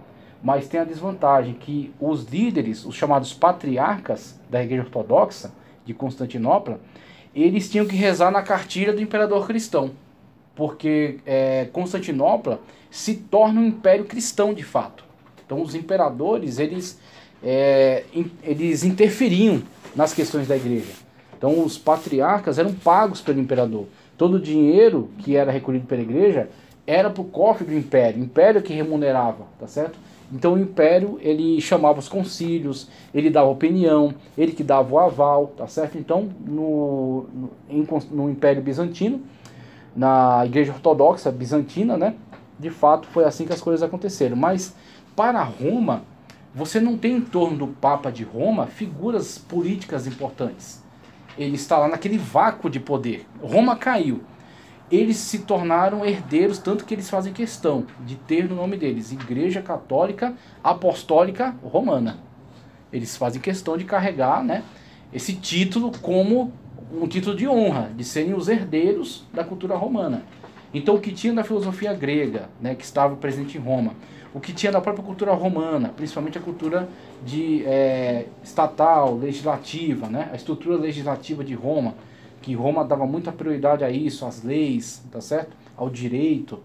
mas tem a desvantagem que os líderes, os chamados patriarcas da igreja ortodoxa de Constantinopla, eles tinham que rezar na cartilha do imperador cristão, porque é, Constantinopla se torna um império cristão de fato. Então os imperadores, eles... É, in, eles interferiam nas questões da igreja. Então os patriarcas eram pagos pelo imperador. Todo o dinheiro que era recolhido pela igreja era para o cofre do império. O império que remunerava, tá certo? Então o império, ele chamava os concílios, ele dava opinião, ele que dava o aval, tá certo? Então no, no, em, no Império Bizantino, na Igreja Ortodoxa Bizantina, né? De fato foi assim que as coisas aconteceram. Mas para Roma, você não tem em torno do Papa de Roma figuras políticas importantes. Ele está lá naquele vácuo de poder. Roma caiu. Eles se tornaram herdeiros, tanto que eles fazem questão de ter no nome deles Igreja Católica Apostólica Romana. Eles fazem questão de carregar, né, esse título como um título de honra, de serem os herdeiros da cultura romana. Então o que tinha da filosofia grega, né, que estava presente em Roma, o que tinha da própria cultura romana, principalmente a cultura de, é, estatal, legislativa, né? A estrutura legislativa de Roma, que Roma dava muita prioridade a isso, às leis, tá certo? Ao direito.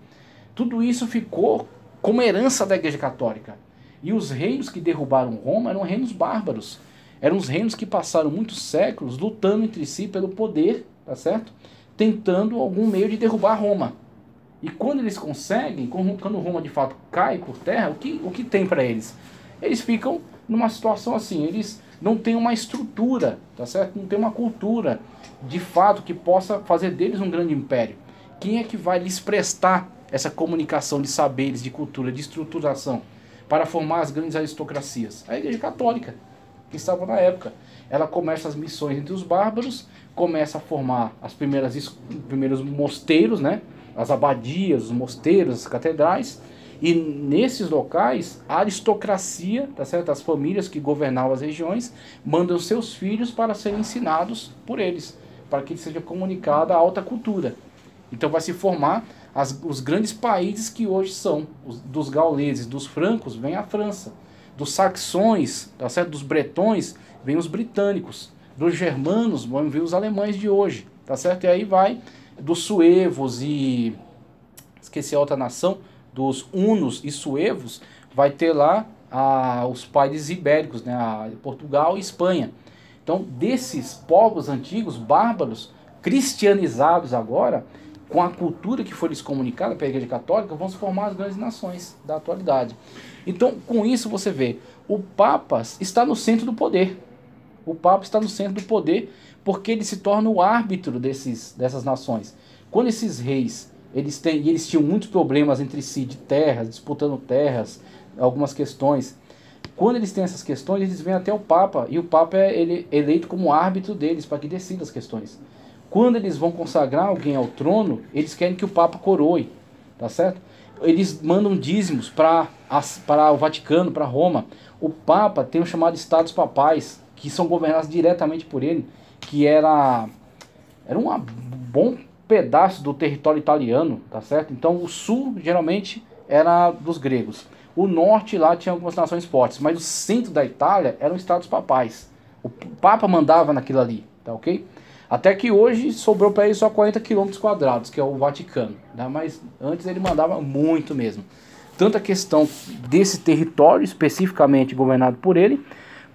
Tudo isso ficou como herança da Igreja Católica. E os reinos que derrubaram Roma eram reinos bárbaros. Eram os reinos que passaram muitos séculos lutando entre si pelo poder, tá certo? Tentando algum meio de derrubar Roma. E quando eles conseguem, quando Roma de fato cai por terra, o que, o que tem para eles? Eles ficam numa situação assim, eles não têm uma estrutura, tá certo? Não tem uma cultura de fato que possa fazer deles um grande império. Quem é que vai lhes prestar essa comunicação de saberes, de cultura, de estruturação para formar as grandes aristocracias? A Igreja Católica, que estava na época. Ela começa as missões entre os bárbaros, começa a formar as primeiras, os primeiros mosteiros, né? As abadias, os mosteiros, as catedrais, e nesses locais a aristocracia, tá certo? As famílias que governavam as regiões mandam seus filhos para serem ensinados por eles, para que seja comunicada a alta cultura. Então vai se formar as, os grandes países que hoje são, os, dos gauleses, dos francos, vem a França, dos saxões, tá certo? Dos bretões, vem os britânicos, dos germanos, vão vir os alemães de hoje, tá certo? E aí vai... dos suevos e... esqueci a outra nação, dos hunos e suevos, vai ter lá a, os países ibéricos, né, a Portugal e Espanha. Então, desses povos antigos, bárbaros, cristianizados agora, com a cultura que foi lhes comunicada pela Igreja Católica, vão se formar as grandes nações da atualidade. Então, com isso você vê, o Papa está no centro do poder. O Papa está no centro do poder, porque ele se torna o árbitro desses, dessas nações. Quando esses reis, eles, têm, eles tinham muitos problemas entre si, de terras, disputando terras, algumas questões. Quando eles têm essas questões, eles vêm até o Papa, e o Papa é ele, eleito como árbitro deles, para que decida as questões. Quando eles vão consagrar alguém ao trono, eles querem que o Papa coroe, tá certo? Eles mandam dízimos para o Vaticano, para Roma. O Papa tem o chamado Estados Papais, que são governados diretamente por ele, que era, era um bom pedaço do território italiano, tá certo? Então o sul geralmente era dos gregos. O norte lá tinha algumas nações fortes, mas o centro da Itália eram Estados Papais. O Papa mandava naquilo ali, tá ok? Até que hoje sobrou para ele só quarenta quilômetros quadrados, que é o Vaticano, né? Mas antes ele mandava muito mesmo. Tanto a questão desse território, especificamente governado por ele,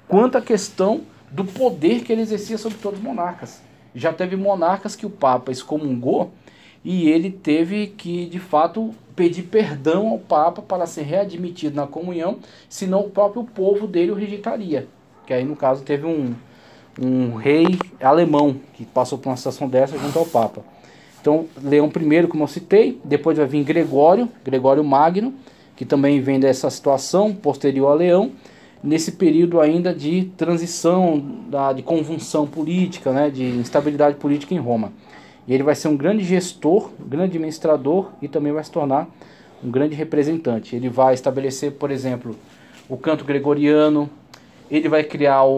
quanto a questão do poder que ele exercia sobre todos os monarcas. Já teve monarcas que o Papa excomungou e ele teve que, de fato, pedir perdão ao Papa para ser readmitido na comunhão, senão o próprio povo dele o rejeitaria. Que aí, no caso, teve um... um rei alemão que passou por uma situação dessa junto ao Papa. Então, Leão primeiro, como eu citei, depois vai vir Gregório, Gregório Magno, que também vem dessa situação posterior a Leão, nesse período ainda de transição, da, de convulsão política, né, de instabilidade política em Roma. E ele vai ser um grande gestor, um grande administrador e também vai se tornar um grande representante. Ele vai estabelecer, por exemplo, o canto gregoriano. Ele vai criar o,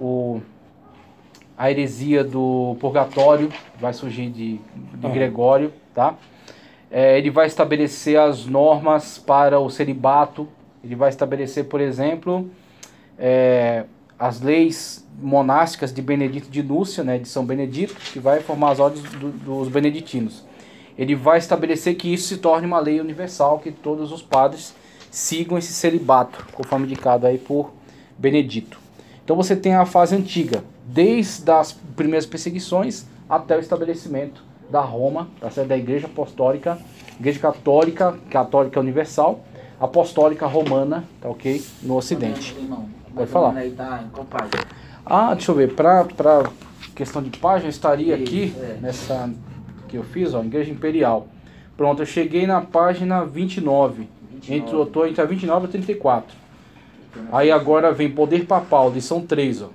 o, a heresia do purgatório, vai surgir de, de uhum. Gregório, tá? É, ele vai estabelecer as normas para o celibato, ele vai estabelecer, por exemplo, é, as leis monásticas de Benedito de Núcia, né, de São Benedito, que vai formar as ordens do, dos beneditinos. Ele vai estabelecer que isso se torne uma lei universal, que todos os padres sigam esse celibato, conforme indicado aí por Benedito. Então você tem a fase antiga, desde as primeiras perseguições até o estabelecimento da Roma, da Igreja Apostólica, Igreja Católica, Católica Universal, Apostólica Romana, tá ok? No Ocidente. Pode falar. Ah, deixa eu ver, para questão de página, eu estaria aqui, nessa que eu fiz, ó, Igreja Imperial. Pronto, eu cheguei na página vinte e nove, entre, eu tô entre a vinte e nove e trinta e quatro. Aí agora vem Poder Papal, lição três, ó.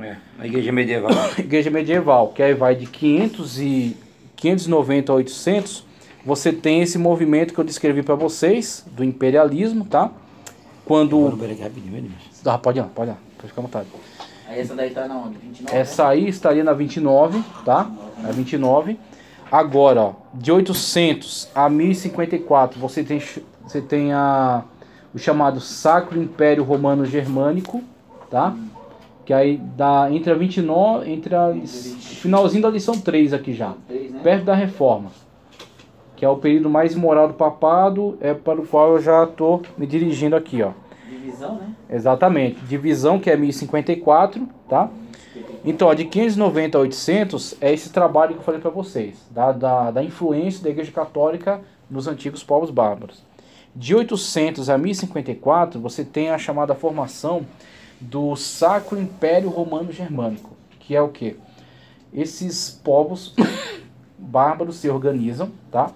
É, a Igreja Medieval. Igreja Medieval, que aí vai de quinhentos e, quinhentos e noventa a oitocentos, você tem esse movimento que eu descrevi para vocês, do imperialismo, tá? Quando... Não, ah, pode ir lá, pode ir lá, pode ficar à vontade. Aí essa daí tá na onde? vinte e nove, essa aí estaria na vinte e nove, tá? Na vinte e nove. Agora, ó, de oitocentos a mil e cinquenta e quatro, você tem, você tem a... o chamado Sacro Império Romano Germânico, tá? Hum. Que aí dá entre a vinte e nove, entre a finalzinho da lição três aqui já, três, né? Perto da Reforma, que é o período mais imoral do papado, é para o qual eu já tô me dirigindo aqui, ó. Divisão, né? Exatamente, divisão, que é mil e cinquenta e quatro, tá? Então, ó, de quinhentos e noventa a oitocentos é esse trabalho que eu falei para vocês, da, da, da influência da Igreja Católica nos antigos povos bárbaros. De oitocentos a mil e cinquenta e quatro, você tem a chamada formação do Sacro Império Romano Germânico, que é o quê? Esses povos bárbaros se organizam, tá?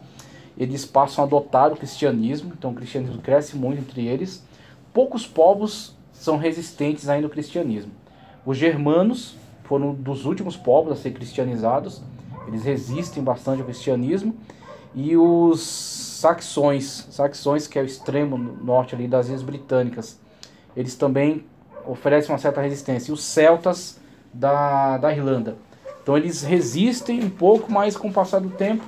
Eles passam a adotar o cristianismo, então o cristianismo cresce muito entre eles. Poucos povos são resistentes ainda ao cristianismo. Os germanos foram dos últimos povos a ser cristianizados, eles resistem bastante ao cristianismo, e os saxões, saxões que é o extremo norte ali das Ilhas Britânicas, eles também oferecem uma certa resistência, e os celtas da, da Irlanda. Então eles resistem um pouco, mas com o passar do tempo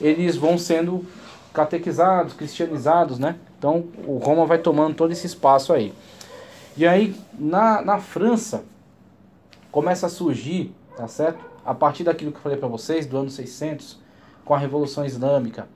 eles vão sendo catequizados, cristianizados, né? Então o Roma vai tomando todo esse espaço aí. E aí na, na França começa a surgir, tá certo? A partir daquilo que eu falei para vocês, do ano seiscentos, com a Revolução Islâmica.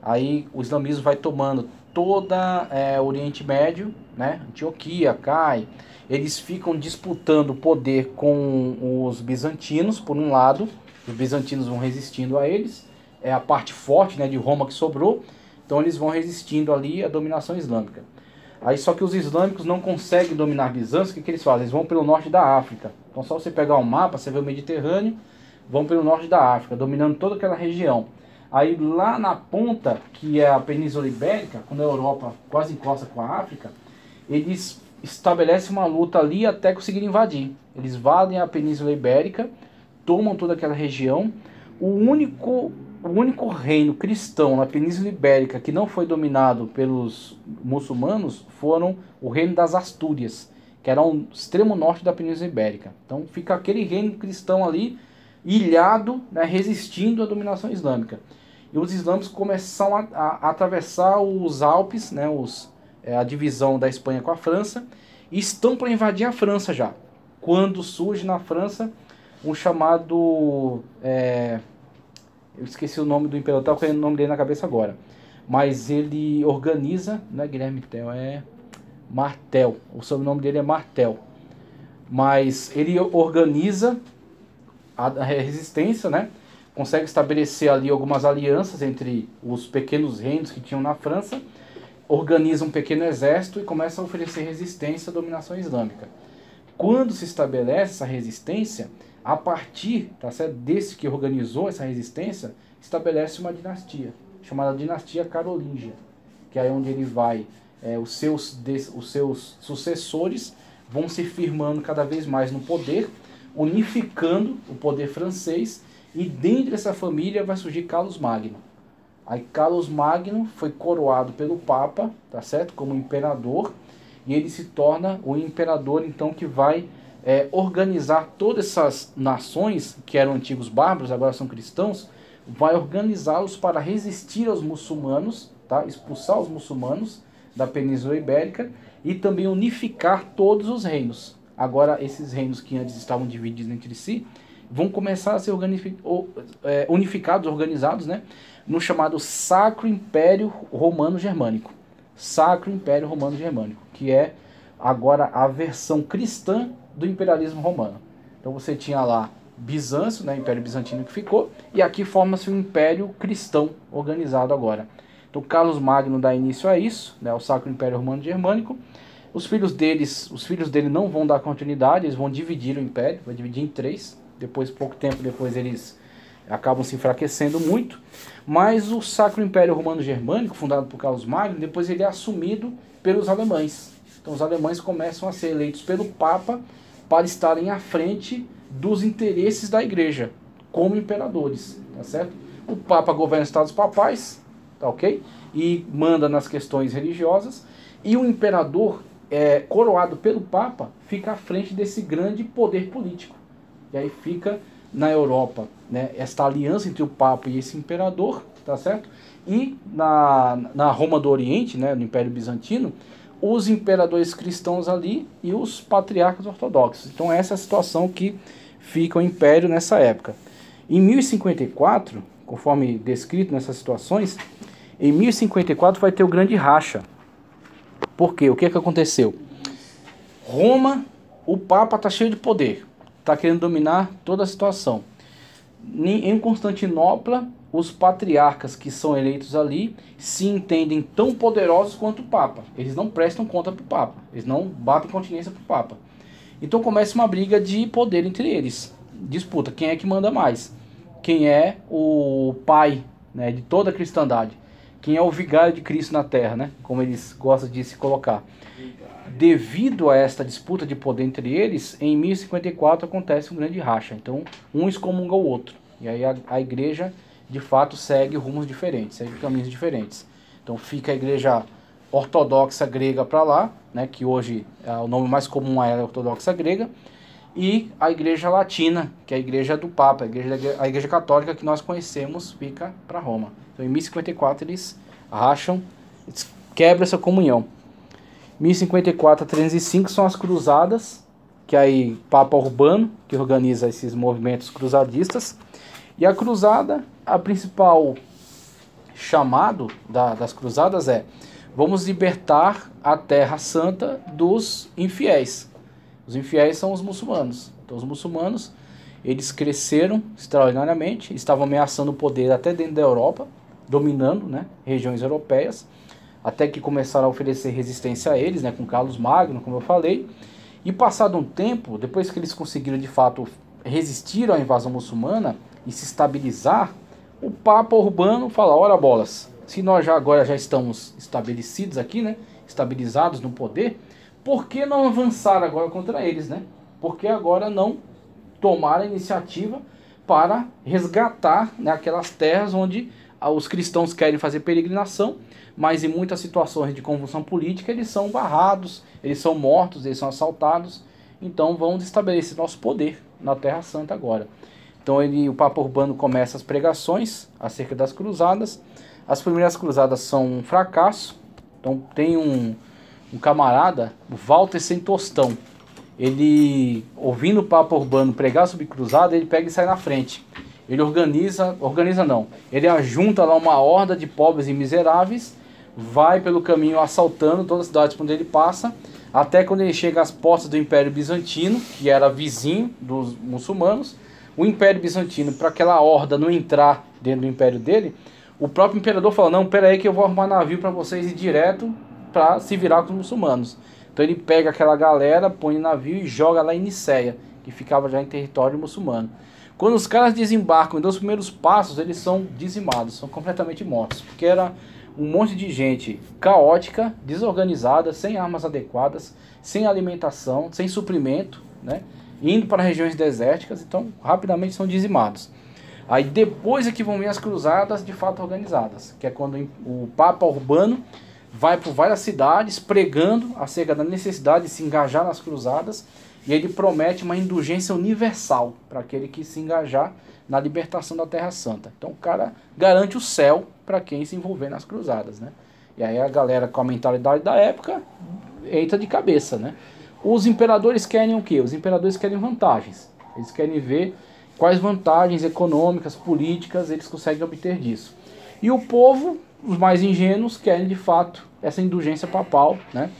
Aí o islamismo vai tomando toda é, o Oriente Médio, né? Antioquia, cai. Eles ficam disputando o poder com os bizantinos, por um lado. Os bizantinos vão resistindo a eles. É a parte forte, né, de Roma que sobrou. Então eles vão resistindo ali à dominação islâmica. Aí só que os islâmicos não conseguem dominar Bizâncio. O que, que eles fazem? Eles vão pelo norte da África. Então só você pegar um mapa, você vê o Mediterrâneo. vão pelo norte da África, dominando toda aquela região. Aí lá na ponta, que é a Península Ibérica, quando a Europa quase encosta com a África, eles estabelecem uma luta ali até conseguir invadir. Eles invadem a Península Ibérica, tomam toda aquela região. O único, o único reino cristão na Península Ibérica que não foi dominado pelos muçulmanos foram o reino das Astúrias, que era o extremo norte da Península Ibérica. Então fica aquele reino cristão ali, ilhado, né, resistindo à dominação islâmica. E os islâmicos começam a, a, a atravessar os Alpes, né, os, é, a divisão da Espanha com a França, e estão para invadir a França já. Quando surge na França um chamado... É, eu esqueci o nome do imperador, eu tenho o nome dele na cabeça agora. Mas ele organiza, não é Guilherme Tell, é... Martel, o sobrenome dele é Martel, mas ele organiza a resistência, né? Consegue estabelecer ali algumas alianças entre os pequenos reinos que tinham na França, organiza um pequeno exército e começa a oferecer resistência à dominação islâmica. Quando se estabelece essa resistência, a partir, tá certo, desse que organizou essa resistência, estabelece uma dinastia, chamada dinastia carolíngia, que é onde ele vai... É, os, seus, os seus sucessores vão se firmando cada vez mais no poder, unificando o poder francês, e dentro dessa família vai surgir Carlos Magno. Aí Carlos Magno foi coroado pelo Papa, tá certo? Como imperador, e ele se torna o imperador então que vai é, organizar todas essas nações que eram antigos bárbaros, agora são cristãos, vai organizá-los para resistir aos muçulmanos, tá? Expulsar os muçulmanos da Península Ibérica e também unificar todos os reinos. Agora, esses reinos que antes estavam divididos entre si vão começar a ser unificados, organizados, né, no chamado Sacro Império Romano-Germânico. Sacro Império Romano-Germânico, que é agora a versão cristã do imperialismo romano. Então você tinha lá Bizâncio, né, Império Bizantino que ficou, e aqui forma-se um Império Cristão organizado agora. Então, Carlos Magno dá início a isso, né, ao Sacro Império Romano-Germânico. Os filhos deles, os filhos dele não vão dar continuidade, eles vão dividir o império, vai dividir em três. Depois, pouco tempo depois, eles acabam se enfraquecendo muito. Mas o Sacro Império Romano-Germânico, fundado por Carlos Magno, depois ele é assumido pelos alemães. Então, os alemães começam a ser eleitos pelo Papa para estarem à frente dos interesses da Igreja, como imperadores, tá certo? O Papa governa os Estados Papais, ok? E manda nas questões religiosas, e o imperador, é, coroado pelo Papa, fica à frente desse grande poder político. E aí fica na Europa, né, esta aliança entre o Papa e esse imperador, tá certo? E na, na Roma do Oriente, né, no Império Bizantino, os imperadores cristãos ali e os patriarcas ortodoxos. Então essa é a situação que fica o Império nessa época. Em mil e cinquenta e quatro, conforme descrito nessas situações, em mil e cinquenta e quatro vai ter o grande racha. Por quê? O que é que aconteceu? Roma, o Papa está cheio de poder, está querendo dominar toda a situação. Em Constantinopla, os patriarcas que são eleitos ali se entendem tão poderosos quanto o Papa. Eles não prestam conta para o Papa, eles não batem continência para o Papa. Então começa uma briga de poder entre eles. Disputa, quem é que manda mais? Quem é o pai, né, de toda a cristandade? Quem é o vigário de Cristo na terra, né? Como eles gostam de se colocar. Devido a esta disputa de poder entre eles, em mil e cinquenta e quatro acontece um grande racha. Então, um excomunga o outro. E aí a, a igreja, de fato, segue rumos diferentes, segue caminhos diferentes. Então fica a igreja ortodoxa grega para lá, né? Que hoje é o nome mais comum é a ortodoxa grega. E a igreja latina, que é a igreja do Papa, a igreja, a igreja católica que nós conhecemos, fica para Roma. Então, em mil e cinquenta e quatro, eles racham, eles quebram essa comunhão. mil e cinquenta e quatro a trezentos e cinco são as cruzadas, que aí Papa Urbano, que organiza esses movimentos cruzadistas. E a cruzada, a principal chamado da, das cruzadas é: vamos libertar a Terra Santa dos infiéis. Os infiéis são os muçulmanos. Então os muçulmanos, eles cresceram extraordinariamente, estavam ameaçando o poder até dentro da Europa, dominando, né, regiões europeias, até que começaram a oferecer resistência a eles, né, com Carlos Magno, como eu falei. E passado um tempo, depois que eles conseguiram de fato resistir à invasão muçulmana e se estabilizar, o Papa Urbano fala, ora bolas, se nós já agora já estamos estabelecidos aqui, né, estabilizados no poder, por que não avançar agora contra eles, né? Por que agora não tomar a iniciativa para resgatar, né, aquelas terras onde os cristãos querem fazer peregrinação, mas em muitas situações de convulsão política eles são barrados, eles são mortos, eles são assaltados. Então vamos estabelecer nosso poder na Terra Santa agora. Então ele, o Papa Urbano começa as pregações acerca das cruzadas. As primeiras cruzadas são um fracasso. Então tem um, um camarada, o Walter Sem Tostão. Ele, ouvindo o Papa Urbano pregar sobre cruzada, ele pega e sai na frente. Ele organiza, organiza não, ele ajunta lá uma horda de pobres e miseráveis, vai pelo caminho assaltando todas as cidades por onde ele passa, até quando ele chega às portas do Império Bizantino, que era vizinho dos muçulmanos. O Império Bizantino, para aquela horda não entrar dentro do império dele, o próprio imperador falou, não, peraí que eu vou arrumar navio para vocês ir direto para se virar com os muçulmanos. Então ele pega aquela galera, põe no navio e joga lá em Niceia, que ficava já em território muçulmano. Quando os caras desembarcam e dão os primeiros passos, eles são dizimados, são completamente mortos, porque era um monte de gente caótica, desorganizada, sem armas adequadas, sem alimentação, sem suprimento, né? Indo para regiões desérticas, então rapidamente são dizimados. Aí depois é que vão vir as cruzadas de fato organizadas, que é quando o Papa Urbano vai por várias cidades pregando acerca da necessidade de se engajar nas cruzadas, e ele promete uma indulgência universal para aquele que se engajar na libertação da Terra Santa. Então o cara garante o céu para quem se envolver nas cruzadas, né? E aí a galera com a mentalidade da época entra de cabeça, né? Os imperadores querem o quê? Os imperadores querem vantagens. Eles querem ver quais vantagens econômicas, políticas eles conseguem obter disso. E o povo, os mais ingênuos, querem de fato essa indulgência papal, né?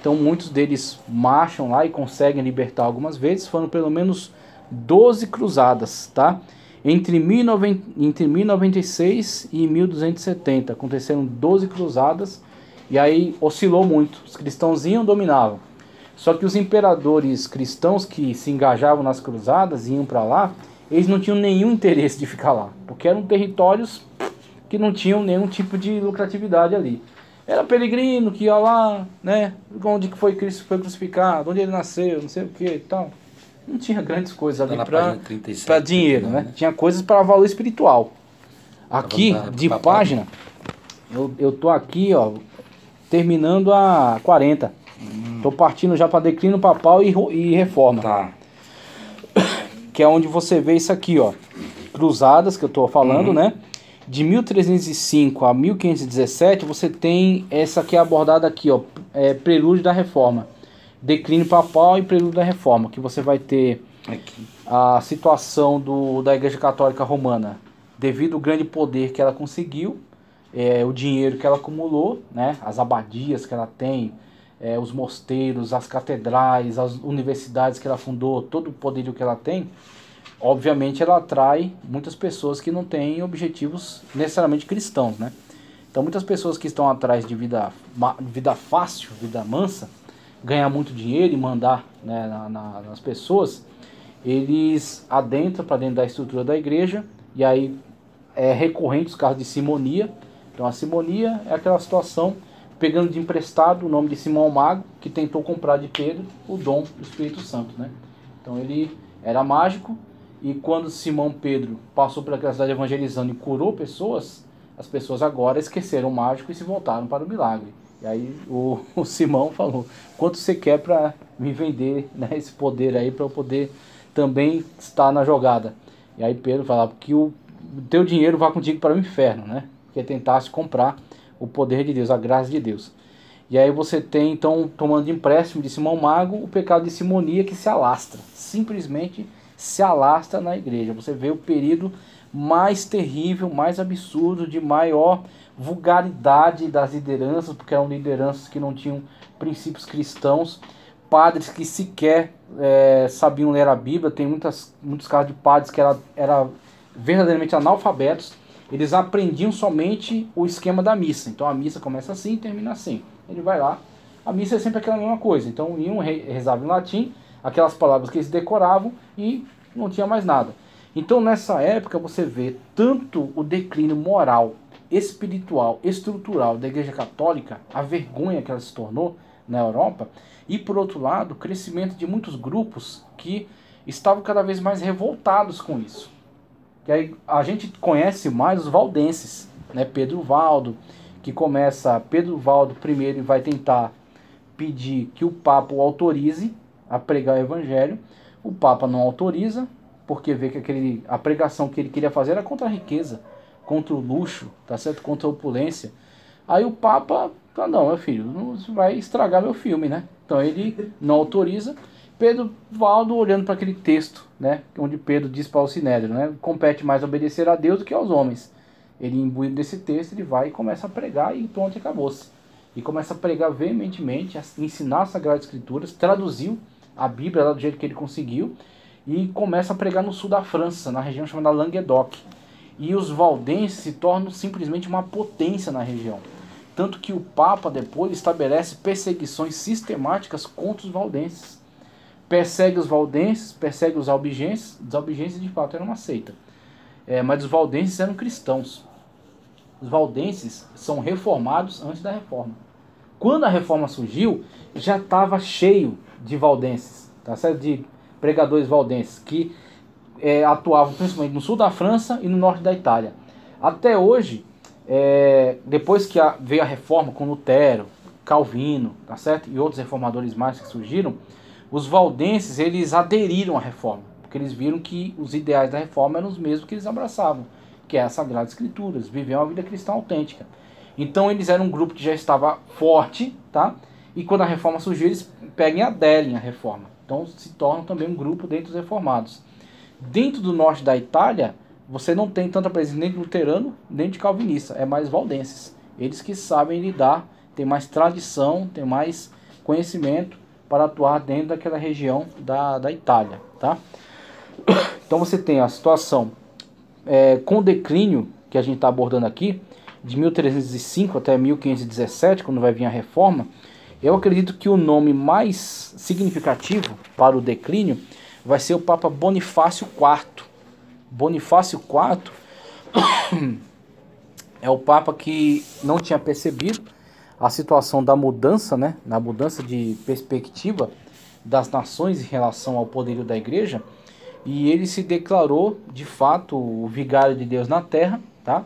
Então muitos deles marcham lá e conseguem libertar algumas vezes. Foram pelo menos doze cruzadas, tá? Entre mil e noventa e seis e mil duzentos e setenta aconteceram doze cruzadas, e aí oscilou muito. Os cristãos iam, dominavam. Só que os imperadores cristãos que se engajavam nas cruzadas e iam para lá, eles não tinham nenhum interesse de ficar lá, porque eram territórios que não tinham nenhum tipo de lucratividade ali. Era peregrino que ia lá, né, onde que foi Cristo foi crucificado, onde ele nasceu, não sei o que e tal. Não tinha grandes coisas ali para dinheiro, né? né? Tinha coisas para valor espiritual. Aqui, pra vontade, de pra página, eu, eu tô aqui, ó, terminando a quarenta. Hum. Tô partindo já para declínio papal e, e reforma. Tá. Que é onde você vê isso aqui, ó. Cruzadas, que eu tô falando, uhum. né? De mil trezentos e cinco a mil quinhentos e dezessete, você tem essa que é abordada aqui, ó, é, prelúdio da reforma. Declínio papal e prelúdio da reforma, que você vai ter aqui a situação do, da Igreja Católica Romana. Devido ao grande poder que ela conseguiu, é, o dinheiro que ela acumulou, né, as abadias que ela tem, é, os mosteiros, as catedrais, as universidades que ela fundou, todo o poderio que ela tem, obviamente ela atrai muitas pessoas que não têm objetivos necessariamente cristãos, né? Então muitas pessoas que estão atrás de vida, vida fácil, vida mansa, ganhar muito dinheiro e mandar, né, na, na, nas pessoas, eles adentram para dentro da estrutura da igreja, e aí é recorrente os casos de simonia. Então a simonia é aquela situação, pegando de emprestado o nome de Simão Mago, que tentou comprar de Pedro o dom do Espírito Santo, né? Então ele era mágico. E quando Simão Pedro passou pelaquela cidade evangelizando e curou pessoas, as pessoas agora esqueceram o mágico e se voltaram para o milagre. E aí o, o Simão falou, quanto você quer para me vender, né, esse poder aí, para eu poder também estar na jogada? E aí Pedro falava, que o teu dinheiro vá contigo para o inferno, né? Porque tentasse comprar o poder de Deus, a graça de Deus. E aí você tem, então, tomando de empréstimo de Simão Mago, o pecado de simonia que se alastra, simplesmente se alastra na igreja. Você vê o período mais terrível, mais absurdo, de maior vulgaridade das lideranças, porque eram lideranças que não tinham princípios cristãos, padres que sequer é, sabiam ler a Bíblia. Tem muitas, muitos casos de padres que eram era verdadeiramente analfabetos. Eles aprendiam somente o esquema da missa. Então a missa começa assim e termina assim. Ele vai lá, a missa é sempre aquela mesma coisa. Então iam, rezava em latim, aquelas palavras que eles decoravam, e não tinha mais nada. Então nessa época você vê tanto o declínio moral, espiritual, estrutural da Igreja Católica, a vergonha que ela se tornou na Europa, e por outro lado o crescimento de muitos grupos que estavam cada vez mais revoltados com isso. Que aí a gente conhece mais os valdenses, né? Pedro Valdo, que começa, Pedro Valdo primeiro vai tentar pedir que o Papa o autorize a pregar o Evangelho, o Papa não autoriza, porque vê que aquele, a pregação que ele queria fazer era contra a riqueza, contra o luxo, tá certo? Contra a opulência. Aí o Papa, ah, não, meu filho, não vai estragar meu filme, né? Então ele não autoriza. Pedro Valdo, olhando para aquele texto, né, onde Pedro diz para o Sinédrio, né, compete mais obedecer a Deus do que aos homens. Ele, imbuído desse texto, ele vai e começa a pregar e pronto, acabou-se. E começa a pregar veementemente, a ensinar as Sagradas Escrituras, traduziu a Bíblia lá do jeito que ele conseguiu, e começa a pregar no sul da França, na região chamada Languedoc. E os valdenses se tornam simplesmente uma potência na região. Tanto que o Papa depois estabelece perseguições sistemáticas contra os valdenses. Persegue os valdenses, persegue os albigenses. Os albigenses de fato eram uma seita. É, mas os valdenses eram cristãos. Os valdenses são reformados antes da reforma. Quando a reforma surgiu, já estava cheio de valdenses, tá certo? De pregadores valdenses que é, atuavam principalmente no sul da França e no norte da Itália. Até hoje, é, depois que a, veio a reforma com Lutero, Calvino, tá certo? E outros reformadores mais que surgiram, os valdenses eles aderiram à reforma, porque eles viram que os ideais da reforma eram os mesmos que eles abraçavam, que é a Sagrada Escritura, viver uma vida cristã autêntica. Então eles eram um grupo que já estava forte, tá? E quando a reforma surgiu, eles pegam e aderem à reforma. Então se tornam também um grupo dentro dos reformados. Dentro do norte da Itália, você não tem tanta presença nem de luterano, nem de calvinista, é mais valdenses. Eles que sabem lidar, têm mais tradição, têm mais conhecimento para atuar dentro daquela região da, da Itália, tá? Então você tem a situação é, com o declínio que a gente está abordando aqui, de mil trezentos e cinco até mil quinhentos e dezessete, quando vai vir a reforma. Eu acredito que o nome mais significativo para o declínio vai ser o Papa Bonifácio quarto. Bonifácio quarto é o Papa que não tinha percebido a situação da mudança, né? Na mudança de perspectiva das nações em relação ao poderio da Igreja, e ele se declarou, de fato, o vigário de Deus na Terra, tá?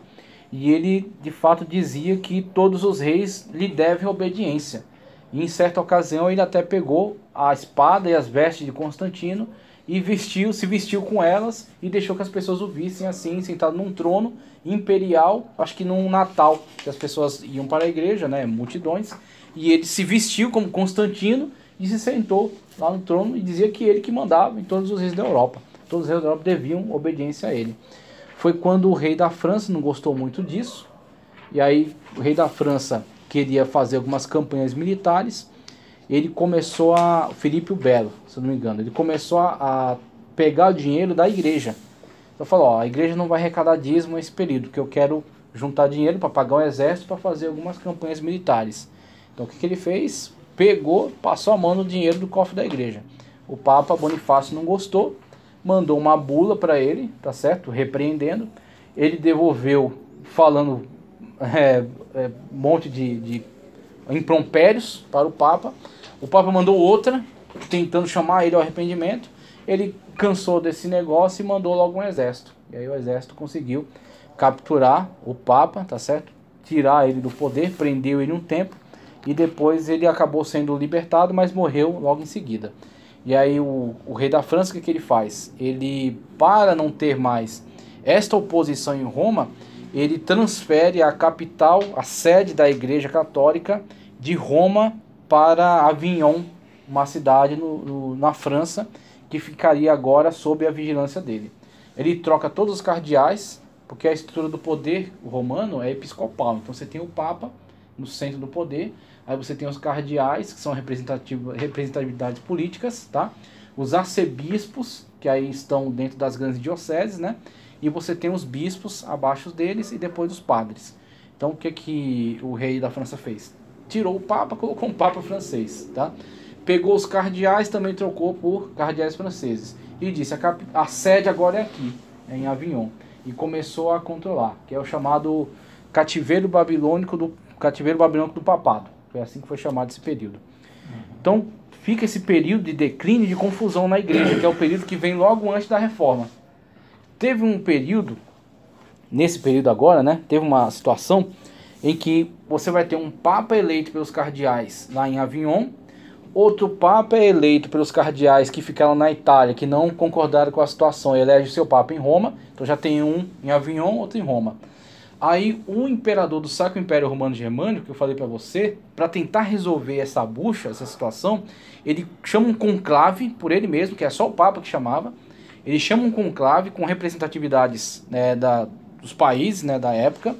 E ele, de fato, dizia que todos os reis lhe devem obediência. E em certa ocasião ele até pegou a espada e as vestes de Constantino e vestiu, se vestiu com elas e deixou que as pessoas o vissem assim, sentado num trono imperial, acho que num Natal, que as pessoas iam para a igreja, né, multidões, e ele se vestiu como Constantino e se sentou lá no trono e dizia que ele que mandava em todos os reis da Europa. Todos os reis da Europa deviam obediência a ele. Foi quando o rei da França não gostou muito disso, e aí o rei da França queria fazer algumas campanhas militares, ele começou a... Filipe o Belo, se eu não me engano, ele começou a, a pegar o dinheiro da igreja. Então falou, ó, a igreja não vai arrecadar dízimo nesse período, porque eu quero juntar dinheiro para pagar um exército, para fazer algumas campanhas militares. Então o que, que ele fez? Pegou, passou a mão no dinheiro do cofre da igreja. O Papa Bonifácio não gostou, mandou uma bula para ele, tá certo? Repreendendo. Ele devolveu, falando... É, é, um monte de, de impropérios para o Papa. O Papa mandou outra, tentando chamar ele ao arrependimento. Ele cansou desse negócio e mandou logo um exército. E aí o exército conseguiu capturar o Papa, tá certo? Tirar ele do poder, prendeu ele um tempo. E depois ele acabou sendo libertado, mas morreu logo em seguida. E aí o, o rei da França, o que, que ele faz? Ele, para não ter mais esta oposição em Roma, ele transfere a capital, a sede da Igreja Católica de Roma para Avignon, uma cidade no, no, na França, que ficaria agora sob a vigilância dele. Ele troca todos os cardeais, porque a estrutura do poder romano é episcopal. Então você tem o Papa no centro do poder, aí você tem os cardeais, que são representatividades políticas, tá? Os arcebispos, que aí estão dentro das grandes dioceses, né? E você tem os bispos abaixo deles e depois os padres. Então o que, que o rei da França fez? Tirou o Papa, colocou um Papa francês, tá? Pegou os cardeais, também trocou por cardeais franceses. e disse, a, cap... a sede agora é aqui, é em Avignon. E começou a controlar, que é o chamado cativeiro babilônico do, cativeiro babilônico do papado. Foi assim que foi chamado esse período. Uhum. Então, fica esse período de declínio e de confusão na igreja, que é o período que vem logo antes da reforma. Teve um período, nesse período agora, né, teve uma situação em que você vai ter um papa eleito pelos cardeais lá em Avignon, outro papa é eleito pelos cardeais que ficaram na Itália, que não concordaram com a situação, e elege o seu papa em Roma. Então já tem um em Avignon, outro em Roma. Aí o imperador do Sacro Império Romano Germânico, que eu falei para você, para tentar resolver essa bucha, essa situação, ele chama um conclave por ele mesmo, que é só o papa que chamava. Ele chama um conclave com representatividades, né, da, dos países, né, da época.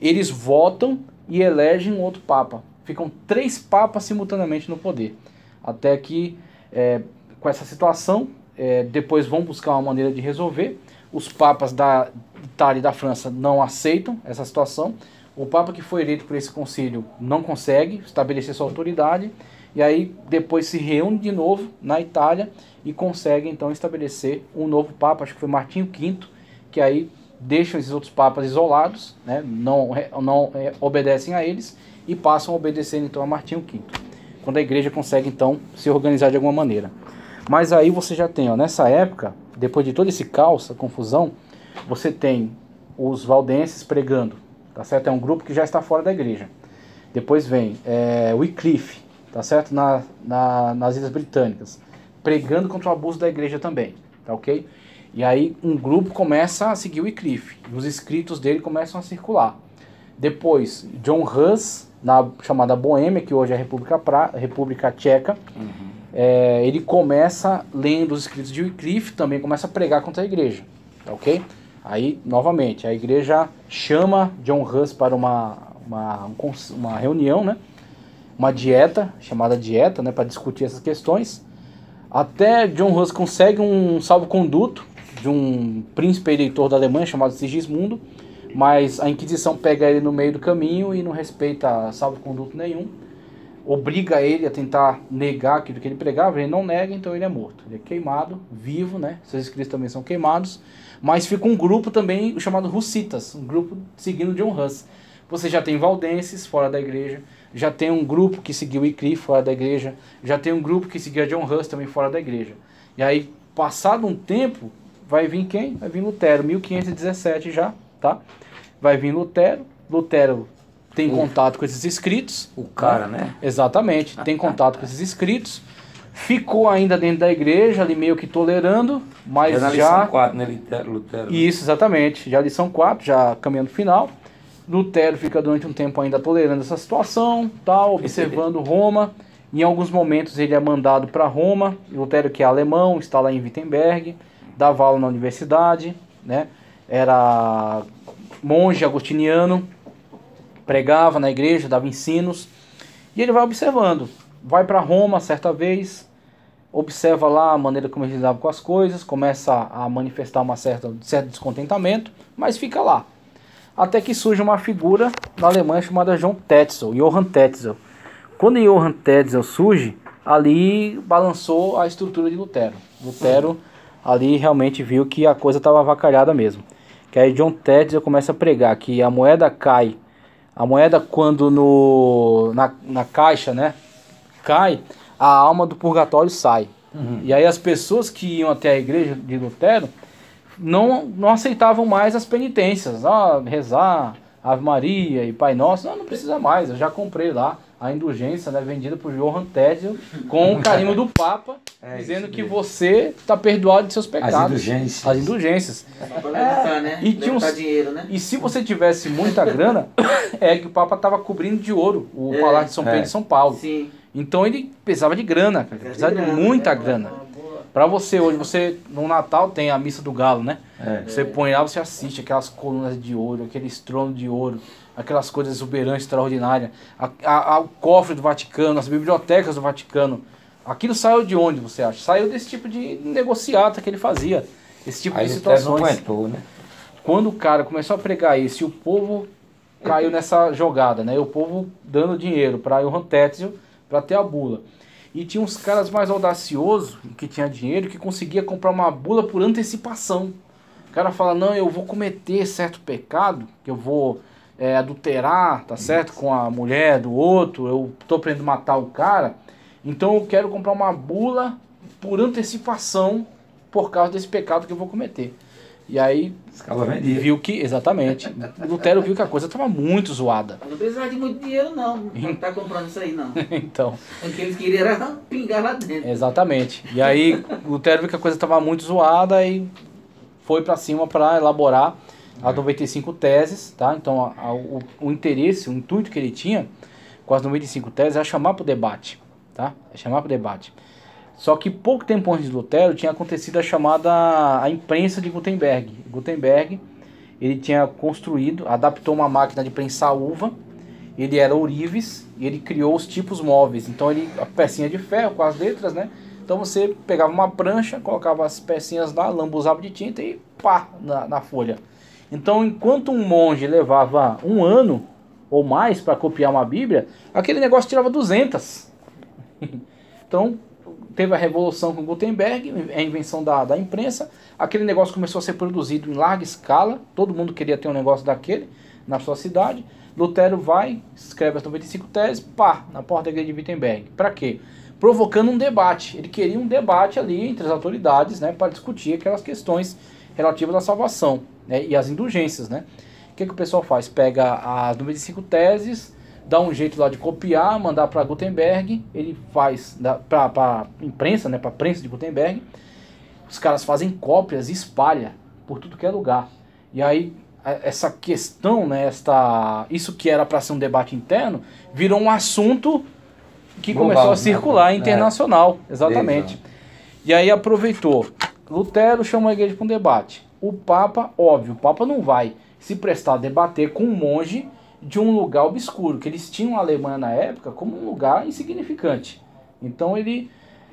Eles votam e elegem um outro papa. Ficam três papas simultaneamente no poder. Até que, é, com essa situação, é, depois vão buscar uma maneira de resolver. Os papas da Itália e da França não aceitam essa situação. O papa que foi eleito por esse concílio não consegue estabelecer sua autoridade. E aí, depois se reúne de novo na Itália e consegue, então, estabelecer um novo papa. Acho que foi Martinho Quinto, que aí deixa esses outros papas isolados, né, não, não é, obedecem a eles, e passam a obedecer então a Martinho Quinto, quando a igreja consegue então se organizar de alguma maneira. Mas aí você já tem, ó, nessa época, depois de todo esse caos, essa confusão, você tem os valdenses pregando, tá certo? É um grupo que já está fora da igreja. Depois vem é, Wycliffe, tá certo? Na, na, nas Ilhas Britânicas, pregando contra o abuso da igreja também, tá ok? E aí um grupo começa a seguir o Wycliffe, e os escritos dele começam a circular. Depois, John Hus, na chamada Boêmia, que hoje é a República, pra, República Tcheca, uhum. é, ele começa lendo os escritos de Wycliffe, também começa a pregar contra a igreja, tá ok? Aí, novamente, a igreja chama John Hus para uma, uma, uma reunião, né? Uma dieta, chamada dieta, né? Para discutir essas questões. Até John Hus consegue um salvo-conduto de um príncipe eleitor da Alemanha chamado Sigismundo, mas a Inquisição pega ele no meio do caminho e não respeita salvo-conduto nenhum, obriga ele a tentar negar aquilo que ele pregava, ele não nega, então ele é morto. Ele é queimado, vivo, né? Seus escritos também são queimados, mas fica um grupo também chamado Russitas, um grupo seguindo John Hus. Você já tem valdenses fora da igreja, já tem um grupo que seguiu Wycliffe fora da igreja, já tem um grupo que seguia John Hus também fora da igreja. E aí, passado um tempo, vai vir quem? Vai vir Lutero, mil quinhentos e dezessete já, tá? Vai vir Lutero, Lutero tem contato com esses escritos. O cara, né? né? Exatamente, tem contato com esses escritos. Ficou ainda dentro da igreja, ali meio que tolerando, mas já... Já na lição quatro, né, Lutero? Isso, exatamente, já lição quatro, já caminhando final. Lutero fica durante um tempo ainda tolerando essa situação, tá, observando Roma. Em alguns momentos ele é mandado para Roma. Lutero, que é alemão, está lá em Wittenberg, dava aula na universidade, né? Era monge agostiniano, pregava na igreja, dava ensinos. E ele vai observando. Vai para Roma certa vez, observa lá a maneira como ele lidava com as coisas, começa a manifestar uma certa, certo descontentamento, mas fica lá. Até que surge uma figura na Alemanha chamada John Tetzel, Johann Tetzel. Quando Johann Tetzel surge, ali balançou a estrutura de Lutero. Lutero ali realmente viu que a coisa estava avacalhada mesmo. Que aí John Tetzel começa a pregar que a moeda cai, a moeda quando no, na, na caixa, né, cai, a alma do purgatório sai. Uhum. E aí as pessoas que iam até a igreja de Lutero Não, não aceitavam mais as penitências, ah, rezar, Ave Maria e Pai Nosso, não, não precisa mais, eu já comprei lá a indulgência, né, vendida por Johann Tetzel, com o carimbo do Papa, é, dizendo que mesmo. Você está perdoado de seus pecados. As indulgências. As indulgências. É só pra levantar, né? E, tinha uns... dinheiro, né? E se você tivesse muita grana, é que o Papa estava cobrindo de ouro o é, Palácio de São Pedro é. de São Paulo. Sim. Então ele precisava de grana, cara. precisava de, de grana, muita é, grana. É Pra você hoje, você no Natal tem a Missa do Galo, né? É. Você põe lá, você assiste aquelas colunas de ouro, aqueles tronos de ouro, aquelas coisas exuberantes, extraordinárias, a, a, a, o cofre do Vaticano, as bibliotecas do Vaticano. Aquilo saiu de onde, você acha? Saiu desse tipo de negociata que ele fazia, esse tipo Aí de situações. Aguentou, né? Quando o cara começou a pregar isso e o povo caiu nessa jogada, né? E o povo dando dinheiro para Johann Tetzel para ter a bula. E tinha uns caras mais audaciosos, que tinha dinheiro, que conseguia comprar uma bula por antecipação. O cara fala, não, eu vou cometer certo pecado, que eu vou é, adulterar, tá certo? Com a mulher do outro, eu tô querendo matar o cara. Então eu quero comprar uma bula por antecipação por causa desse pecado que eu vou cometer. E aí, viu que, exatamente, Lutero viu que a coisa estava muito zoada. Não precisava de muito dinheiro, não. Não está comprando isso aí, não. Então. O que eles queriam era pingar lá dentro. Exatamente. E aí, Lutero viu que a coisa estava muito zoada e foi para cima para elaborar as noventa e cinco teses, tá? Então, a, a, o, o interesse, o intuito que ele tinha com as noventa e cinco teses era chamar para o debate, tá? É chamar para o debate. Só que pouco tempo antes de Lutero tinha acontecido a chamada a imprensa de Gutenberg. Gutenberg, ele tinha construído, adaptou uma máquina de prensar uva, ele era ourives e ele criou os tipos móveis. Então ele, a pecinha de ferro com as letras, né? Então você pegava uma prancha, colocava as pecinhas lá, lambuzava de tinta e pá, na, na folha. Então enquanto um monge levava um ano ou mais para copiar uma Bíblia, aquele negócio tirava duzentas. Então... teve a revolução com Gutenberg, a invenção da, da imprensa, aquele negócio começou a ser produzido em larga escala, todo mundo queria ter um negócio daquele na sua cidade. Lutero vai, escreve as noventa e cinco teses, pá, na porta da igreja de Wittenberg. Para quê? Provocando um debate. Ele queria um debate ali entre as autoridades, né, para discutir aquelas questões relativas à salvação, né, e às indulgências, né. O que, que o pessoal faz? Pega as noventa e cinco teses, dá um jeito lá de copiar, mandar para Gutenberg, ele faz para imprensa, né, para a prensa de Gutenberg, os caras fazem cópias e espalham por tudo que é lugar. E aí essa questão, né, esta, isso que era para ser um debate interno, virou um assunto que global, começou a circular, né? Internacional, exatamente. Exato. E aí aproveitou, Lutero chamou a igreja para um debate. O Papa, óbvio, o Papa não vai se prestar a debater com um monge de um lugar obscuro, que eles tinham a Alemanha na época como um lugar insignificante. Então ele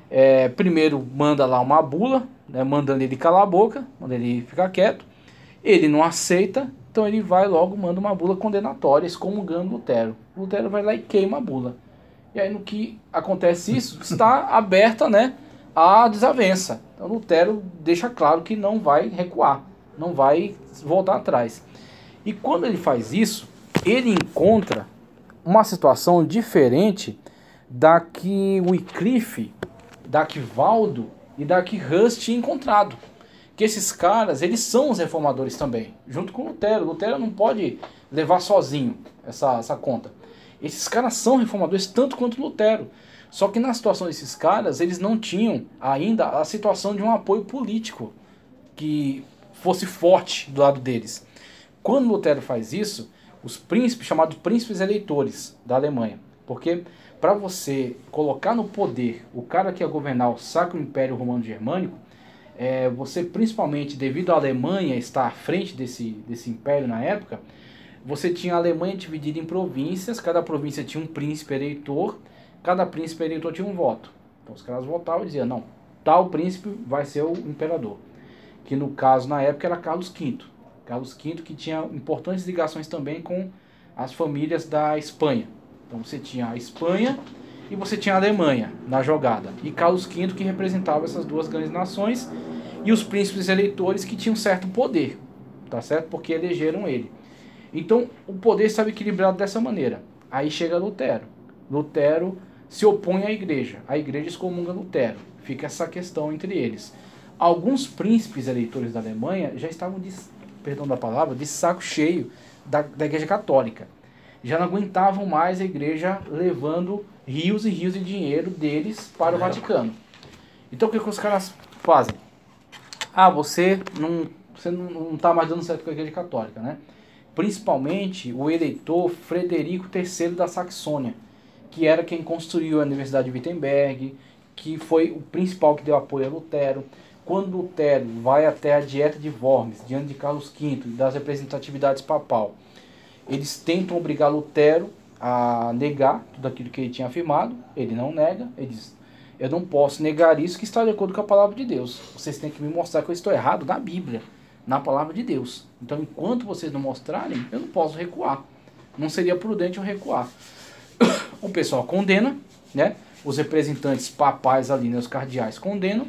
é, primeiro manda lá uma bula, né, mandando ele calar a boca, mandando ele ficar quieto, ele não aceita, então ele vai logo, manda uma bula condenatória, excomungando Lutero. Lutero vai lá e queima a bula. E aí no que acontece isso, está aberta, né, a desavença. Então Lutero deixa claro que não vai recuar, não vai voltar atrás. E quando ele faz isso, ele encontra uma situação diferente da que Wycliffe, da que Waldo e da que Hus tinha encontrado. Que esses caras, eles são os reformadores também, junto com Lutero. Lutero não pode levar sozinho essa, essa conta. Esses caras são reformadores tanto quanto Lutero. Só que na situação desses caras, eles não tinham ainda a situação de um apoio político que fosse forte do lado deles. Quando Lutero faz isso, os príncipes, chamados príncipes eleitores da Alemanha. Porque para você colocar no poder o cara que ia governar o Sacro Império Romano Germânico, é, você principalmente, devido à Alemanha estar à frente desse, desse império na época, você tinha a Alemanha dividida em províncias, cada província tinha um príncipe eleitor, cada príncipe eleitor tinha um voto. Então os caras votavam e diziam, não, tal príncipe vai ser o imperador. Que no caso, na época, era Carlos quinto. Carlos quinto, que tinha importantes ligações também com as famílias da Espanha. Então você tinha a Espanha e você tinha a Alemanha na jogada. E Carlos quinto que representava essas duas grandes nações e os príncipes eleitores que tinham certo poder, tá certo? Porque elegeram ele. Então o poder estava equilibrado dessa maneira. Aí chega Lutero. Lutero se opõe à igreja. A igreja excomunga Lutero. Fica essa questão entre eles. Alguns príncipes eleitores da Alemanha já estavam distantes, perdão da palavra, de saco cheio da, da igreja católica. Já não aguentavam mais a igreja levando rios e rios de dinheiro deles para o Vaticano. Então o que, que os caras fazem? Ah, você não você não está mais dando certo com a igreja católica, né? Principalmente o eleitor Frederico terceiro da Saxônia, que era quem construiu a Universidade de Wittenberg, que foi o principal que deu apoio a Lutero. Quando Lutero vai até a Dieta de Worms, diante de Carlos quinto e das representatividades papal, eles tentam obrigar Lutero a negar tudo aquilo que ele tinha afirmado, ele não nega, ele diz, eu não posso negar isso que está de acordo com a palavra de Deus, vocês têm que me mostrar que eu estou errado na Bíblia, na palavra de Deus, então enquanto vocês não mostrarem, eu não posso recuar, não seria prudente eu recuar. O pessoal condena, né? Os representantes papais ali, né, os cardeais, condenam.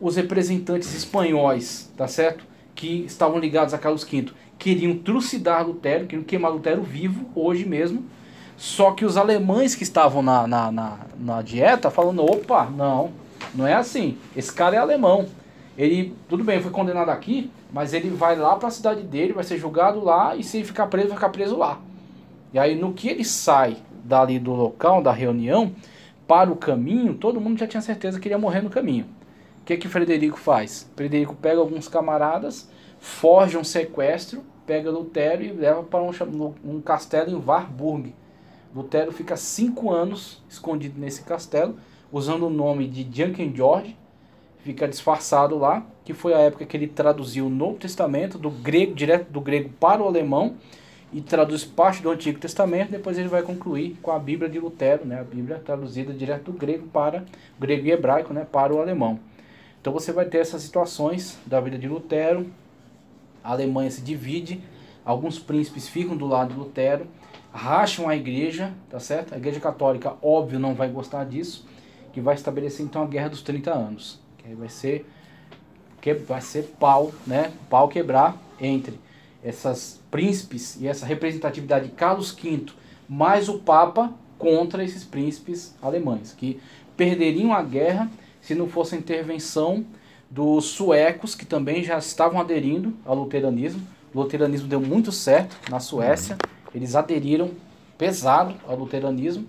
Os representantes espanhóis, tá certo? Que estavam ligados a Carlos quinto, queriam trucidar Lutero, queriam queimar Lutero vivo, hoje mesmo. Só que os alemães que estavam na, na, na, na dieta, falando, opa, não, não é assim, esse cara é alemão. Ele, tudo bem, foi condenado aqui, mas ele vai lá para a cidade dele, vai ser julgado lá, e se ele ficar preso, vai ficar preso lá. E aí, no que ele sai dali do local, da reunião, para o caminho, todo mundo já tinha certeza que ele ia morrer no caminho. O que que Frederico faz? Frederico pega alguns camaradas, forja um sequestro, pega Lutero e leva para um, um castelo em Warburg. Lutero fica cinco anos escondido nesse castelo, usando o nome de Janken George, fica disfarçado lá, que foi a época que ele traduziu o Novo Testamento, do grego, direto do grego para o alemão, e traduz parte do Antigo Testamento. Depois ele vai concluir com a Bíblia de Lutero, né, a Bíblia traduzida direto do grego para grego e hebraico, né, para o alemão. Então você vai ter essas situações da vida de Lutero. A Alemanha se divide, alguns príncipes ficam do lado de Lutero, racham a igreja, tá certo? A igreja católica, óbvio, não vai gostar disso, que vai estabelecer então a Guerra dos trinta anos, que vai ser que vai ser pau, né? Pau quebrar entre essas príncipes e essa representatividade de Carlos quinto, mais o Papa contra esses príncipes alemães, que perderiam a guerra se não fosse a intervenção dos suecos, que também já estavam aderindo ao luteranismo. O luteranismo deu muito certo na Suécia, eles aderiram pesado ao luteranismo,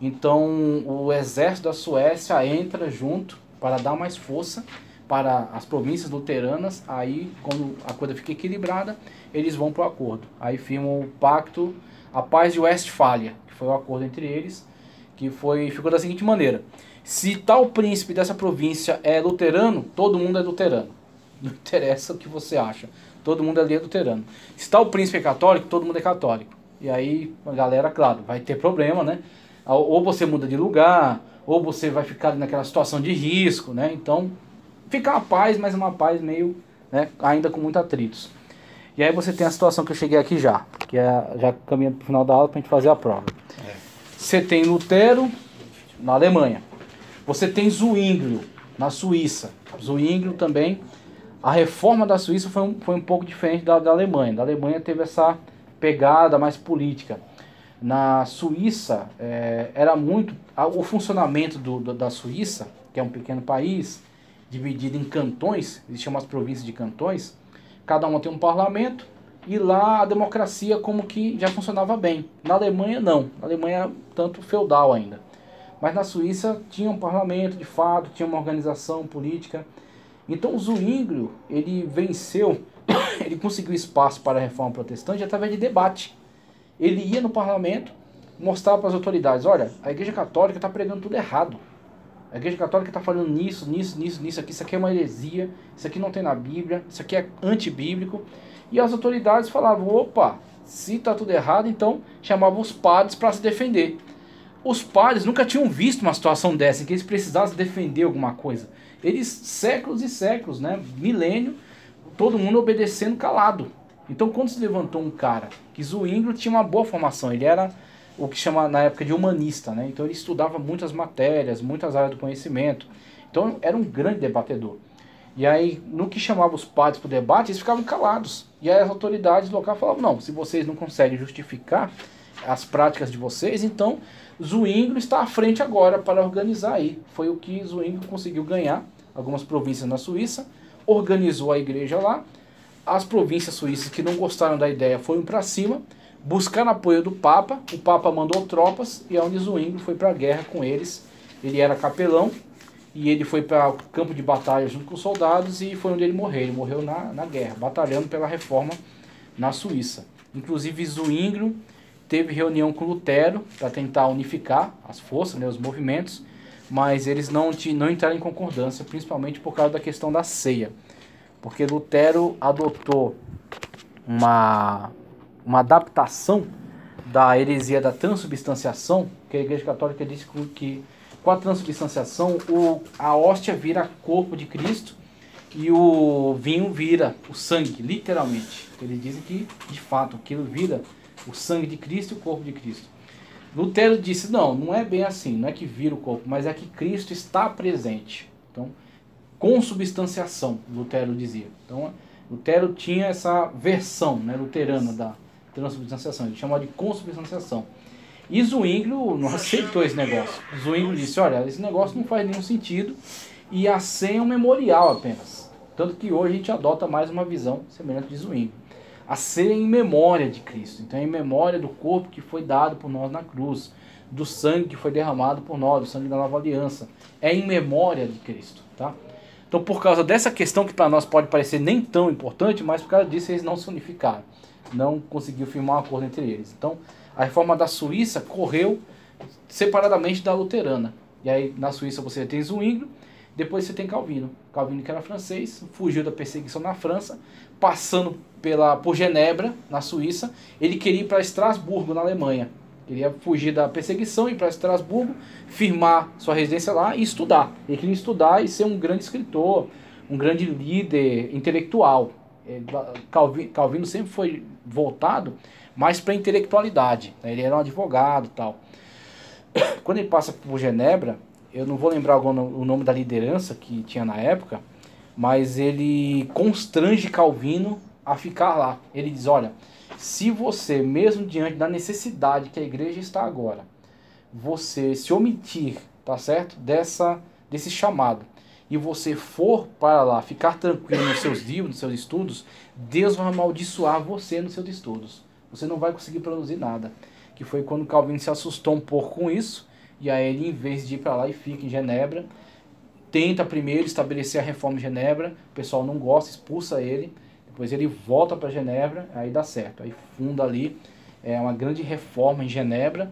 então o exército da Suécia entra junto para dar mais força para as províncias luteranas. Aí, quando a coisa fica equilibrada, eles vão para o acordo. Aí firmam o pacto, a paz de Westfália, que foi o acordo entre eles, que foi, ficou da seguinte maneira: se tal príncipe dessa província é luterano, todo mundo é luterano. Não interessa o que você acha. Todo mundo ali é luterano. Se tal príncipe é católico, todo mundo é católico. E aí, a galera, claro, vai ter problema, né? Ou você muda de lugar, ou você vai ficar naquela situação de risco, né? Então, fica uma paz, mas uma paz meio, né, ainda com muitos atritos. E aí você tem a situação que eu cheguei aqui já, que é já caminhando pro final da aula pra gente fazer a prova. É. Você tem Lutero na Alemanha. Você tem Zwinglio na Suíça. Zwinglio também. A reforma da Suíça foi um, foi um pouco diferente da da Alemanha. Da Alemanha teve essa pegada mais política. Na Suíça, é, era muito... A, o funcionamento do, do, da Suíça, que é um pequeno país, dividido em cantões, eles chamam as províncias de cantões, cada uma tem um parlamento, e lá a democracia como que já funcionava bem. Na Alemanha, não. Na Alemanha, tanto feudal ainda. Mas na Suíça tinha um parlamento, de fato, tinha uma organização política. Então o Zwinglio, ele venceu, ele conseguiu espaço para a reforma protestante através de debate. Ele ia no parlamento, mostrava para as autoridades, olha, a igreja católica está pregando tudo errado. A igreja católica está falando nisso, nisso, nisso, nisso, aqui, isso aqui é uma heresia, isso aqui não tem na Bíblia, isso aqui é antibíblico. E as autoridades falavam, opa, se está tudo errado, então chamavam os padres para se defender. Os padres nunca tinham visto uma situação dessa, em que eles precisassem defender alguma coisa. Eles, séculos e séculos, né, milênio, todo mundo obedecendo calado. Então, quando se levantou um cara, que Zwinglio tinha uma boa formação, ele era o que chama na época de humanista, né? Então ele estudava muitas matérias, muitas áreas do conhecimento, então era um grande debatedor. E aí, no que chamava os padres para o debate, eles ficavam calados. E aí as autoridades locais falavam, não, se vocês não conseguem justificar as práticas de vocês, então Zwinglio está à frente agora para organizar aí. Foi o que Zwinglio conseguiu ganhar, algumas províncias na Suíça, organizou a igreja lá, as províncias suíças que não gostaram da ideia foram para cima, buscaram apoio do Papa, o Papa mandou tropas, e é onde Zwinglio foi para a guerra com eles. Ele era capelão, e ele foi para o campo de batalha junto com os soldados, e foi onde ele morreu, ele morreu na, na guerra, batalhando pela reforma na Suíça. Inclusive Zwinglio teve reunião com Lutero para tentar unificar as forças, né, os movimentos, mas eles não, não entraram em concordância, principalmente por causa da questão da ceia. Porque Lutero adotou uma, uma adaptação da heresia da transubstanciação, que a Igreja Católica disse que com a transubstanciação o, a hóstia vira corpo de Cristo e o vinho vira o sangue, literalmente. Eles dizem que, de fato, aquilo vira o sangue de Cristo e o corpo de Cristo. Lutero disse, não, não é bem assim, não é que vira o corpo, mas é que Cristo está presente. Então, consubstanciação, Lutero dizia. Então, Lutero tinha essa versão, né, luterana da transubstanciação, ele chamava de consubstanciação. E Zwinglio não aceitou esse negócio. Zwinglio disse, olha, esse negócio não faz nenhum sentido e a ceia é um memorial apenas. Tanto que hoje a gente adota mais uma visão semelhante de Zwinglio. A ceia é em memória de Cristo, então é em memória do corpo que foi dado por nós na cruz, do sangue que foi derramado por nós, do sangue da nova aliança. É em memória de Cristo, tá? Então por causa dessa questão que para nós pode parecer nem tão importante, mas por causa disso eles não se unificaram, não conseguiu firmar um acordo entre eles. Então a reforma da Suíça correu separadamente da luterana. E aí na Suíça você tem Zwinglio, depois você tem Calvino. Calvino, que era francês, fugiu da perseguição na França, passando pela, por Genebra, na Suíça. Ele queria ir para Estrasburgo, na Alemanha. Queria fugir da perseguição, ir para Estrasburgo, firmar sua residência lá e estudar. Ele queria estudar e ser um grande escritor, um grande líder intelectual. Calvino sempre foi voltado mais para a intelectualidade. Ele era um advogado e tal. Quando ele passa por Genebra, eu não vou lembrar agora o nome da liderança que tinha na época, mas ele constrange Calvino a ficar lá. Ele diz, olha, se você, mesmo diante da necessidade que a igreja está agora, você se omitir, tá certo, dessa, desse chamado, e você for para lá ficar tranquilo nos seus livros, nos seus estudos, Deus vai amaldiçoar você nos seus estudos. Você não vai conseguir produzir nada. Que foi quando Calvino se assustou um pouco com isso, e aí ele, em vez de ir para lá e fica em Genebra, tenta primeiro estabelecer a reforma em Genebra, o pessoal não gosta, expulsa ele, depois ele volta para Genebra, aí dá certo. Aí funda ali é, uma grande reforma em Genebra,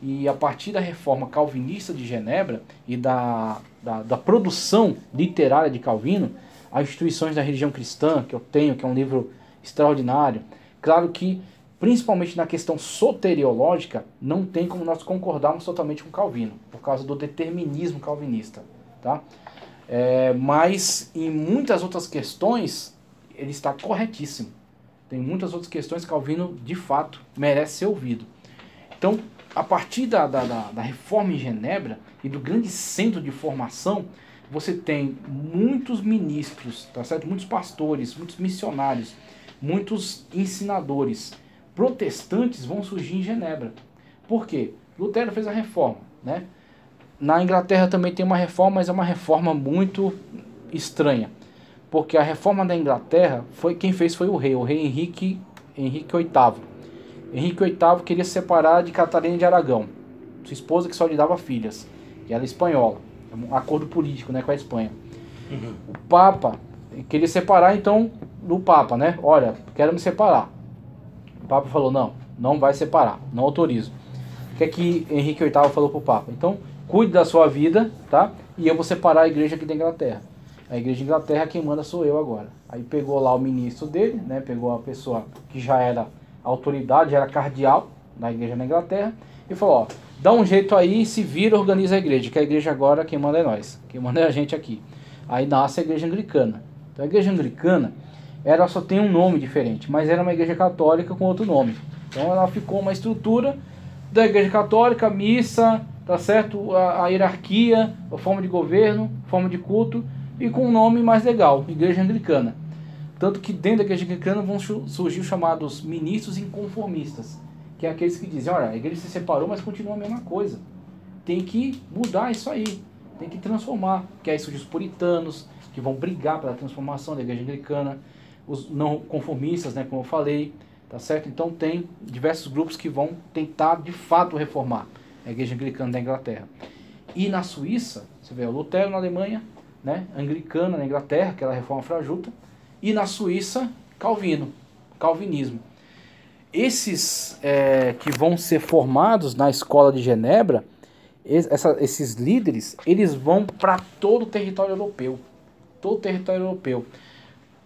e a partir da reforma calvinista de Genebra e da, da, da produção literária de Calvino, as Instituições da Religião Cristã, que eu tenho, que é um livro extraordinário, claro que principalmente na questão soteriológica, não tem como nós concordarmos totalmente com Calvino, por causa do determinismo calvinista. Tá? É, mas em muitas outras questões, ele está corretíssimo. Tem muitas outras questões que Calvino, de fato, merece ser ouvido. Então, a partir da, da, da, da reforma em Genebra e do grande centro de formação, você tem muitos ministros, tá certo? Muitos pastores, muitos missionários, muitos ensinadores. Protestantes vão surgir em Genebra. Por quê? Lutero fez a reforma, né? Na Inglaterra também tem uma reforma, mas é uma reforma muito estranha. Porque a reforma da Inglaterra, foi, quem fez foi o rei, o rei Henrique, Henrique oitavo. Henrique oitavo queria se separar de Catarina de Aragão, sua esposa que só lhe dava filhas, e ela é espanhola. É um acordo político, né, com a Espanha. Uhum. O Papa queria separar, então, do Papa, né? Olha, quero me separar. O Papa falou, não, não vai separar, não autorizo. O que é que Henrique oitavo falou para o Papa? Então, cuide da sua vida, tá? E eu vou separar a igreja aqui da Inglaterra. A igreja da Inglaterra, quem manda sou eu agora. Aí pegou lá o ministro dele, né? Pegou a pessoa que já era autoridade, já era cardeal da igreja na Inglaterra, e falou, ó, dá um jeito aí, se vira, organiza a igreja, que a igreja agora quem manda é nós, quem manda é a gente aqui. Aí nasce a igreja anglicana. Então a igreja anglicana, ela só tem um nome diferente, mas era uma igreja católica com outro nome. Então ela ficou uma estrutura da igreja católica, missa, tá certo? A, a hierarquia, a forma de governo, forma de culto, e com um nome mais legal, igreja anglicana. Tanto que dentro da igreja anglicana vão surgir os chamados ministros inconformistas, que é aqueles que dizem, olha, a igreja se separou, mas continua a mesma coisa. Tem que mudar isso aí, tem que transformar. Que aí surgem os puritanos, que vão brigar pela transformação da igreja anglicana, os não conformistas, né, como eu falei, tá certo? Então tem diversos grupos que vão tentar de fato reformar a igreja anglicana da Inglaterra. E na Suíça, você vê o Lutero na Alemanha, né, anglicana na Inglaterra, aquela reforma frajuta, e na Suíça, Calvino, calvinismo. Esses é, que vão ser formados na escola de Genebra, essa, esses líderes, eles vão para todo o território europeu, todo o território europeu.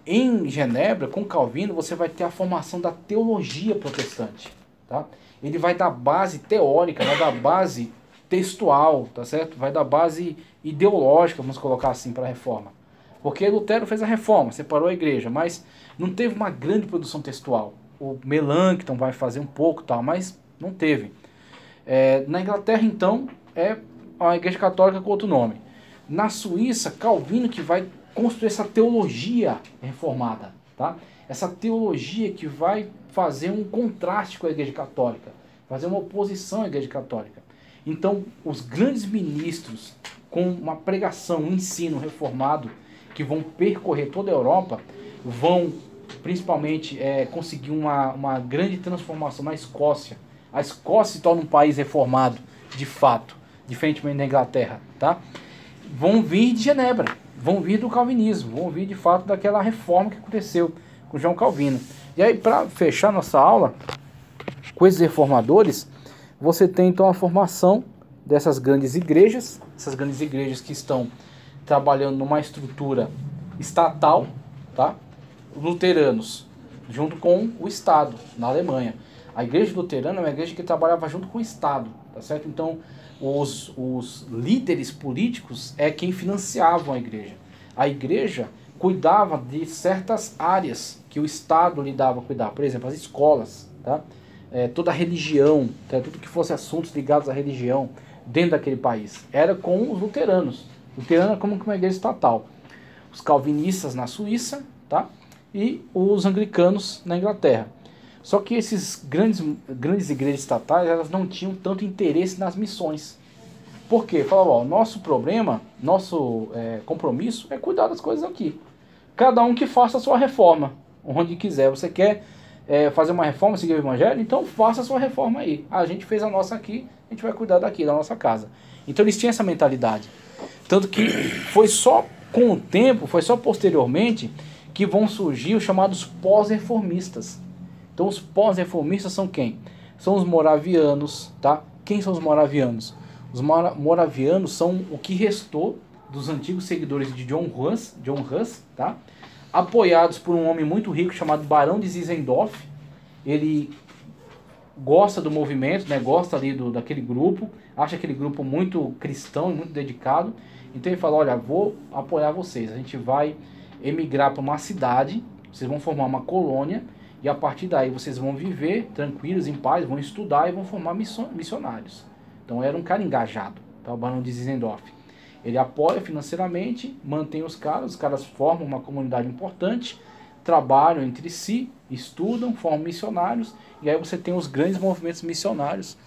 Em Genebra, com Calvino, você vai ter a formação da teologia protestante, tá? Ele vai da base teórica, vai da base textual, tá certo? Vai da base ideológica, vamos colocar assim, para a reforma. Porque Lutero fez a reforma, separou a igreja, mas não teve uma grande produção textual. O Melanchthon vai fazer um pouco, tá? Mas não teve. É, na Inglaterra, então, é a Igreja Católica com outro nome. Na Suíça, Calvino que vai construir essa teologia reformada, tá? Essa teologia que vai fazer um contraste com a Igreja Católica, fazer uma oposição à Igreja Católica. Então, os grandes ministros com uma pregação, um ensino reformado, que vão percorrer toda a Europa, vão principalmente é, conseguir uma, uma grande transformação na Escócia. A Escócia se torna um país reformado, de fato, diferentemente da Inglaterra, tá? Vão vir de Genebra, vão vir do calvinismo, vão vir de fato daquela reforma que aconteceu com João Calvino. E aí, para fechar nossa aula com esses reformadores, você tem então a formação dessas grandes igrejas, essas grandes igrejas que estão trabalhando numa estrutura estatal, tá? Luteranos, junto com o Estado, na Alemanha. A igreja luterana é uma igreja que trabalhava junto com o Estado, tá certo? Então, os, os líderes políticos é quem financiavam a igreja. A igreja cuidava de certas áreas que o Estado lhe dava cuidar, por exemplo, as escolas, tá? É, toda a religião, tá? Tudo que fosse assuntos ligados à religião dentro daquele país, era com os luteranos. Luterana como uma igreja estatal. Os calvinistas na Suíça, tá? E os anglicanos na Inglaterra. Só que esses grandes, grandes igrejas estatais, elas não tinham tanto interesse nas missões. Por quê? Falavam, ó, nosso problema, nosso é, compromisso é cuidar das coisas aqui. Cada um que faça a sua reforma, onde quiser. Você quer é, fazer uma reforma, seguir o evangelho? Então faça a sua reforma aí. A gente fez a nossa aqui, a gente vai cuidar daqui, da nossa casa. Então eles tinham essa mentalidade. Tanto que foi só com o tempo, foi só posteriormente, que vão surgir os chamados pós-reformistas. Então os pós-reformistas são quem? São os moravianos, tá? Quem são os moravianos? Os mora- moravianos são o que restou dos antigos seguidores de John Huss, John Huss, tá? Apoiados por um homem muito rico chamado Barão de Zinzendorf. Ele gosta do movimento, né? Gosta ali do, daquele grupo, acha aquele grupo muito cristão e muito dedicado. Então ele fala, olha, vou apoiar vocês, a gente vai emigrar para uma cidade, vocês vão formar uma colônia, e a partir daí vocês vão viver tranquilos, em paz, vão estudar e vão formar missionários. Então era um cara engajado, tá? O Barão de Zinzendorf. Ele apoia financeiramente, mantém os caras, os caras formam uma comunidade importante, trabalham entre si, estudam, formam missionários, e aí você tem os grandes movimentos missionários,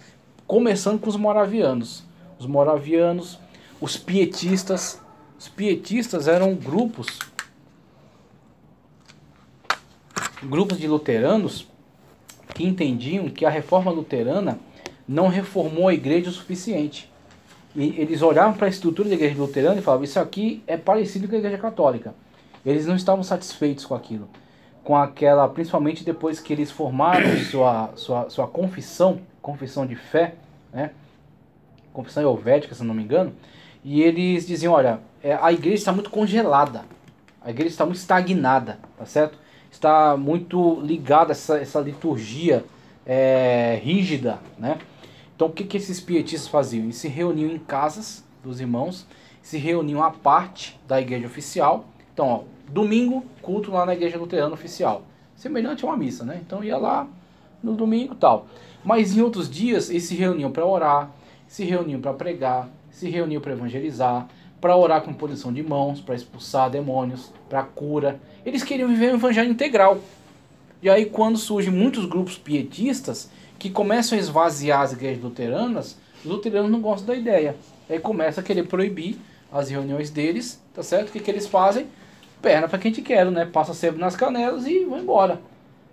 começando com os moravianos. Os moravianos, os pietistas. Os pietistas eram grupos, grupos de luteranos que entendiam que a reforma luterana não reformou a igreja o suficiente. E eles olhavam para a estrutura da igreja luterana e falavam, isso aqui é parecido com a igreja católica. Eles não estavam satisfeitos com aquilo, com aquela, principalmente depois que eles formaram sua, sua, sua confissão, confissão de fé, né? Confissão helvética, se não me engano, e eles diziam, olha, a igreja está muito congelada, a igreja está muito estagnada, tá certo? Está muito ligada a essa, essa liturgia é, rígida, né? Então o que, que esses pietistas faziam? Eles se reuniam em casas dos irmãos, se reuniam à parte da igreja oficial. Então, ó, domingo, culto lá na igreja luterana oficial. Semelhante a uma missa, né? Então ia lá no domingo e tal. Mas em outros dias eles se reuniam para orar, se reuniam para pregar, se reuniam para evangelizar, para orar com posição de mãos, para expulsar demônios, para cura. Eles queriam viver um evangelho integral. E aí quando surgem muitos grupos pietistas que começam a esvaziar as igrejas luteranas, os luteranos não gostam da ideia. Aí começam a querer proibir as reuniões deles, tá certo? O que, que eles fazem? Perna para quem te quer, né? Passa sebo nas canelas e vão embora.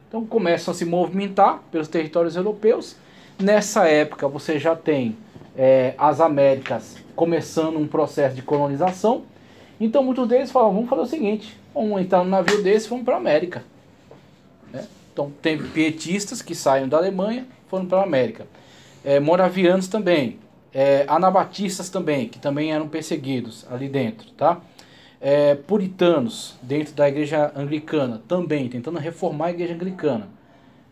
Então começam a se movimentar pelos territórios europeus. Nessa época você já tem é, as Américas começando um processo de colonização. Então muitos deles falam, vamos fazer o seguinte, vamos entrar num navio desse e vamos para a América. Né? Então tem pietistas que saíram da Alemanha e foram para a América. É, moravianos também, é, anabatistas também, que também eram perseguidos ali dentro, tá? É, puritanos dentro da igreja anglicana também, tentando reformar a igreja anglicana,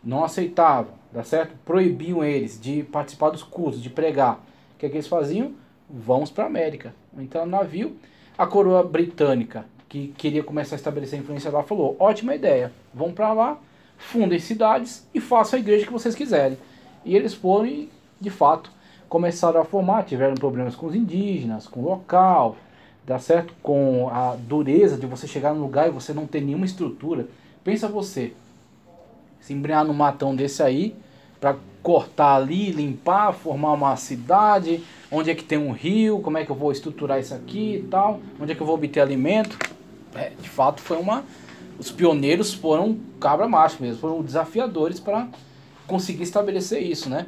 não aceitavam, tá certo? Proibiam eles de participar dos cultos, de pregar. O que é que eles faziam? Vamos para a América, entrar no navio. A coroa britânica, que queria começar a estabelecer a influência lá, falou, ótima ideia, vão para lá, fundem cidades e façam a igreja que vocês quiserem. E eles foram e, de fato, começaram a formar, tiveram problemas com os indígenas, com o local, tá certo? Com a dureza de você chegar num lugar e você não ter nenhuma estrutura. Pensa você, se embrenhar num matão desse aí, para cortar ali, limpar, formar uma cidade, onde é que tem um rio, como é que eu vou estruturar isso aqui e tal, onde é que eu vou obter alimento. É, de fato foi uma... Os pioneiros foram cabra macho mesmo, foram desafiadores para conseguir estabelecer isso, né?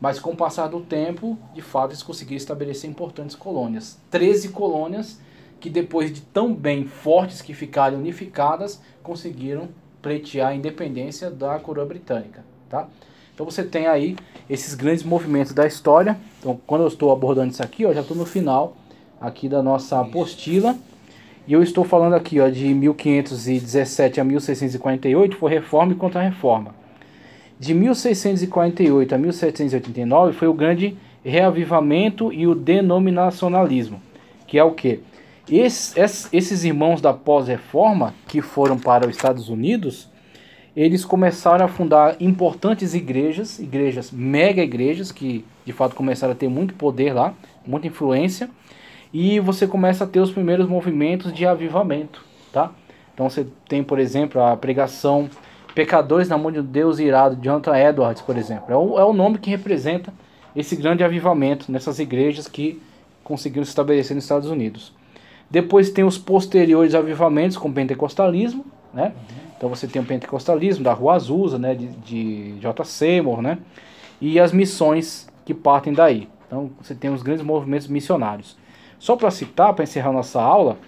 Mas com o passar do tempo, de fato, eles conseguiram estabelecer importantes colônias. treze colônias que depois de tão bem fortes que ficaram unificadas, conseguiram pleitear a independência da coroa britânica, tá? Então você tem aí esses grandes movimentos da história. Então quando eu estou abordando isso aqui, ó, já estou no final aqui da nossa apostila. E eu estou falando aqui, ó, de mil quinhentos e dezessete a mil seiscentos e quarenta e oito, foi reforma e contra-reforma. De mil seiscentos e quarenta e oito a mil setecentos e oitenta e nove foi o grande reavivamento e o denominacionalismo, que é o quê? Esses, esses irmãos da pós-reforma, que foram para os Estados Unidos, eles começaram a fundar importantes igrejas, igrejas, mega igrejas, que de fato começaram a ter muito poder lá, muita influência, e você começa a ter os primeiros movimentos de avivamento, tá? Então você tem, por exemplo, a pregação Pecadores na Mão de Deus Irado, de Jonathan Edwards, por exemplo. É o, é o nome que representa esse grande avivamento nessas igrejas que conseguiram se estabelecer nos Estados Unidos. Depois tem os posteriores avivamentos com o pentecostalismo, né? Então você tem o pentecostalismo da Rua Azusa, né? de, de J. Seymour, né? E as missões que partem daí. Então você tem os grandes movimentos missionários. Só para citar, para encerrar nossa aula,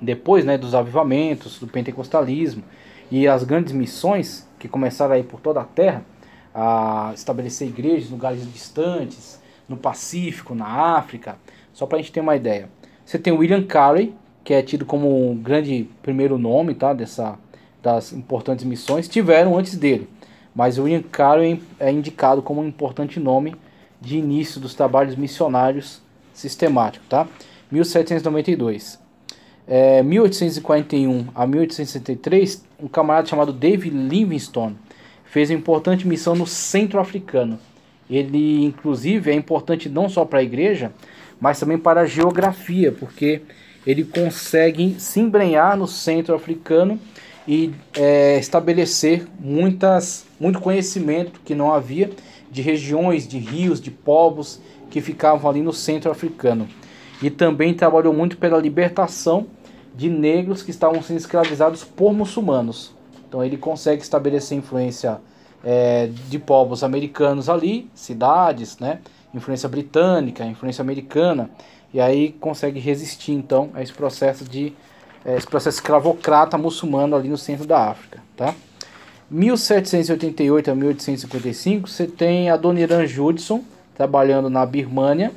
depois, né, dos avivamentos, do pentecostalismo e as grandes missões que começaram aí por toda a terra, a estabelecer igrejas em lugares distantes, no Pacífico, na África, só para a gente ter uma ideia. Você tem William Carey, que é tido como um grande primeiro nome, tá, dessa, das importantes missões, tiveram antes dele, mas William Carey é indicado como um importante nome de início dos trabalhos missionários sistemático, tá? mil setecentos e noventa e dois. É, mil oitocentos e quarenta e um a mil oitocentos e setenta e três, um camarada chamado David Livingstone fez uma importante missão no centro africano. Ele, inclusive, é importante não só para a igreja, mas também para a geografia, porque ele consegue se embrenhar no centro africano e é, estabelecer muitas, muito conhecimento que não havia de regiões, de rios, de povos, que ficavam ali no centro africano. E também trabalhou muito pela libertação de negros que estavam sendo escravizados por muçulmanos. Então ele consegue estabelecer influência é, de povos americanos ali, cidades, né? Influência britânica, influência americana, e aí consegue resistir então a esse processo de é, esse processo escravocrata muçulmano ali no centro da África, tá? mil setecentos e oitenta e oito a mil oitocentos e cinquenta e cinco, você tem Adoniran Judson trabalhando na Birmânia,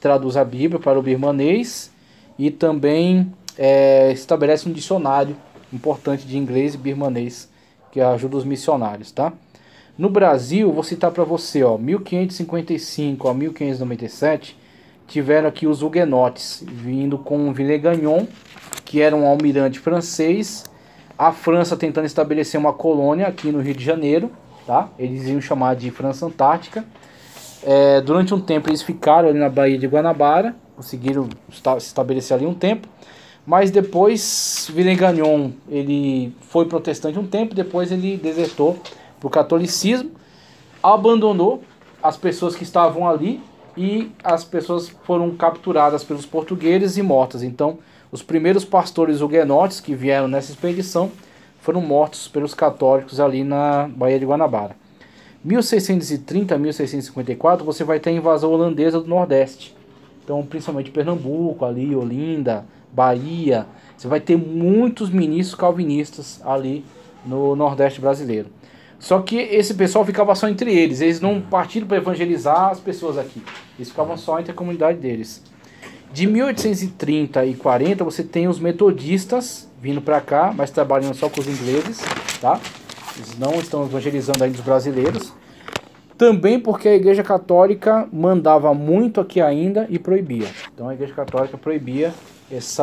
traduz a Bíblia para o birmanês e também é, estabelece um dicionário importante de inglês e birmanês que ajuda os missionários, tá? No Brasil, vou citar para você, ó, mil quinhentos e cinquenta e cinco a mil quinhentos e noventa e sete, tiveram aqui os huguenotes, vindo com Villet Gagnon, que era um almirante francês, a França tentando estabelecer uma colônia aqui no Rio de Janeiro, tá? Eles iam chamar de França Antártica. É, durante um tempo eles ficaram ali na Baía de Guanabara, conseguiram esta se estabelecer ali um tempo, mas depois Villet Gagnon ele foi protestante um tempo, depois ele desertou para o catolicismo, abandonou as pessoas que estavam ali e as pessoas foram capturadas pelos portugueses e mortas. Então os primeiros pastores huguenotes que vieram nessa expedição foram mortos pelos católicos ali na Baía de Guanabara. mil seiscentos e trinta a mil seiscentos e cinquenta e quatro, você vai ter a invasão holandesa do Nordeste. Então, principalmente Pernambuco, ali, Olinda, Bahia. Você vai ter muitos ministros calvinistas ali no Nordeste brasileiro. Só que esse pessoal ficava só entre eles. Eles não partiram para evangelizar as pessoas aqui. Eles ficavam só entre a comunidade deles. De mil oitocentos e trinta e quarenta, você tem os metodistas vindo para cá, mas trabalhando só com os ingleses, tá? Eles não estão evangelizando ainda os brasileiros. Também porque a Igreja Católica mandava muito aqui ainda e proibia. Então a Igreja Católica proibia esse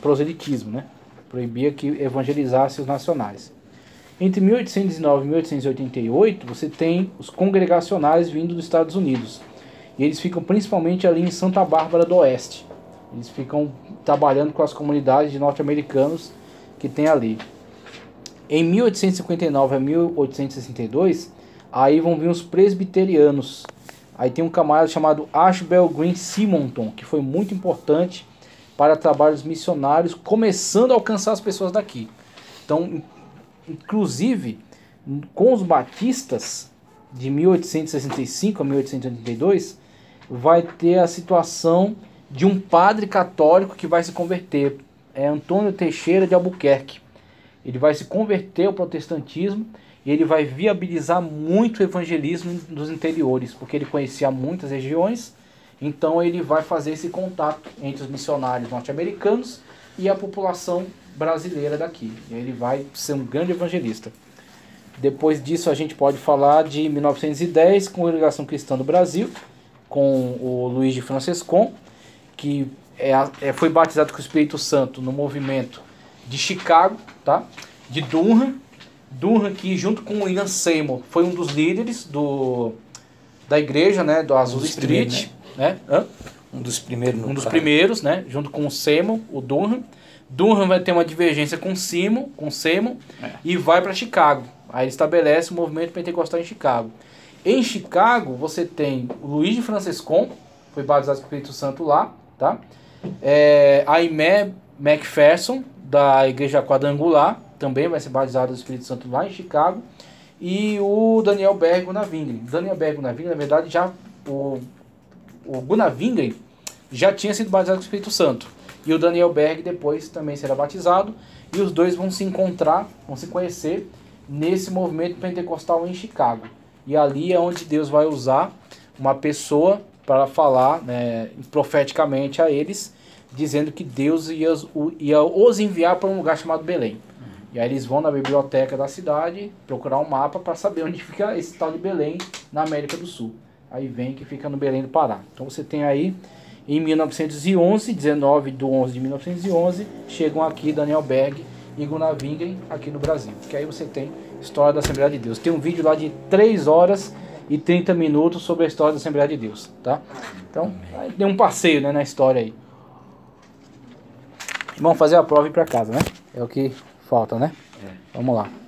proselitismo, né? Proibia que evangelizasse os nacionais. Entre mil oitocentos e nove e mil oitocentos e oitenta e oito, você tem os congregacionais vindo dos Estados Unidos. E eles ficam principalmente ali em Santa Bárbara do Oeste. Eles ficam trabalhando com as comunidades de norte-americanos que tem ali. Em mil oitocentos e cinquenta e nove a mil oitocentos e sessenta e dois, aí vão vir os presbiterianos. Aí tem um camarada chamado Ashbel Green Simonton, que foi muito importante para trabalhos missionários, começando a alcançar as pessoas daqui. Então, inclusive, com os batistas de mil oitocentos e sessenta e cinco a mil oitocentos e oitenta e dois, vai ter a situação de um padre católico que vai se converter. É Antônio Teixeira de Albuquerque. Ele vai se converter ao protestantismo e ele vai viabilizar muito o evangelismo dos interiores, porque ele conhecia muitas regiões, então ele vai fazer esse contato entre os missionários norte-americanos e a população brasileira daqui. E ele vai ser um grande evangelista. Depois disso a gente pode falar de mil novecentos e dez, com a Congregação Cristã do Brasil, com o Luiz de Francescon, que é, foi batizado com o Espírito Santo no movimento de Chicago, tá? De Durham, Durham que junto com o William Seymour foi um dos líderes do, da igreja, né, do Azusa um Street, né? Né? Um dos primeiros, um dos primeiros, né? Junto com o Seymour, o Durham. Durham vai ter uma divergência com Seymour, com Seymour é. E vai para Chicago. Aí ele estabelece o movimento pentecostal em Chicago. Em Chicago você tem o Luiz de Francescon, foi batizado com o Espírito Santo lá, tá? É, Aimé McPherson, da Igreja Quadrangular, também vai ser batizado do Espírito Santo lá em Chicago, e o Daniel Berg Gunavingren. Daniel Berg Gunavingren, na verdade, já o, o Gunavingren já tinha sido batizado com o Espírito Santo, e o Daniel Berg depois também será batizado, e os dois vão se encontrar, vão se conhecer nesse movimento pentecostal em Chicago. E ali é onde Deus vai usar uma pessoa para falar, né, profeticamente a eles, dizendo que Deus ia, ia os enviar para um lugar chamado Belém. Uhum. E aí eles vão na biblioteca da cidade procurar um mapa para saber onde fica esse tal de Belém na América do Sul. Aí vem que fica no Belém do Pará. Então você tem aí, em mil novecentos e onze, dezenove de onze de mil novecentos e onze, chegam aqui Daniel Berg e Gunavingren aqui no Brasil. Que aí você tem história da Assembleia de Deus. Tem um vídeo lá de três horas e trinta minutos sobre a história da Assembleia de Deus, tá? Então, aí deu um passeio, né, na história aí. Vamos fazer a prova e ir pra casa, né? É o que falta, né? É. Vamos lá.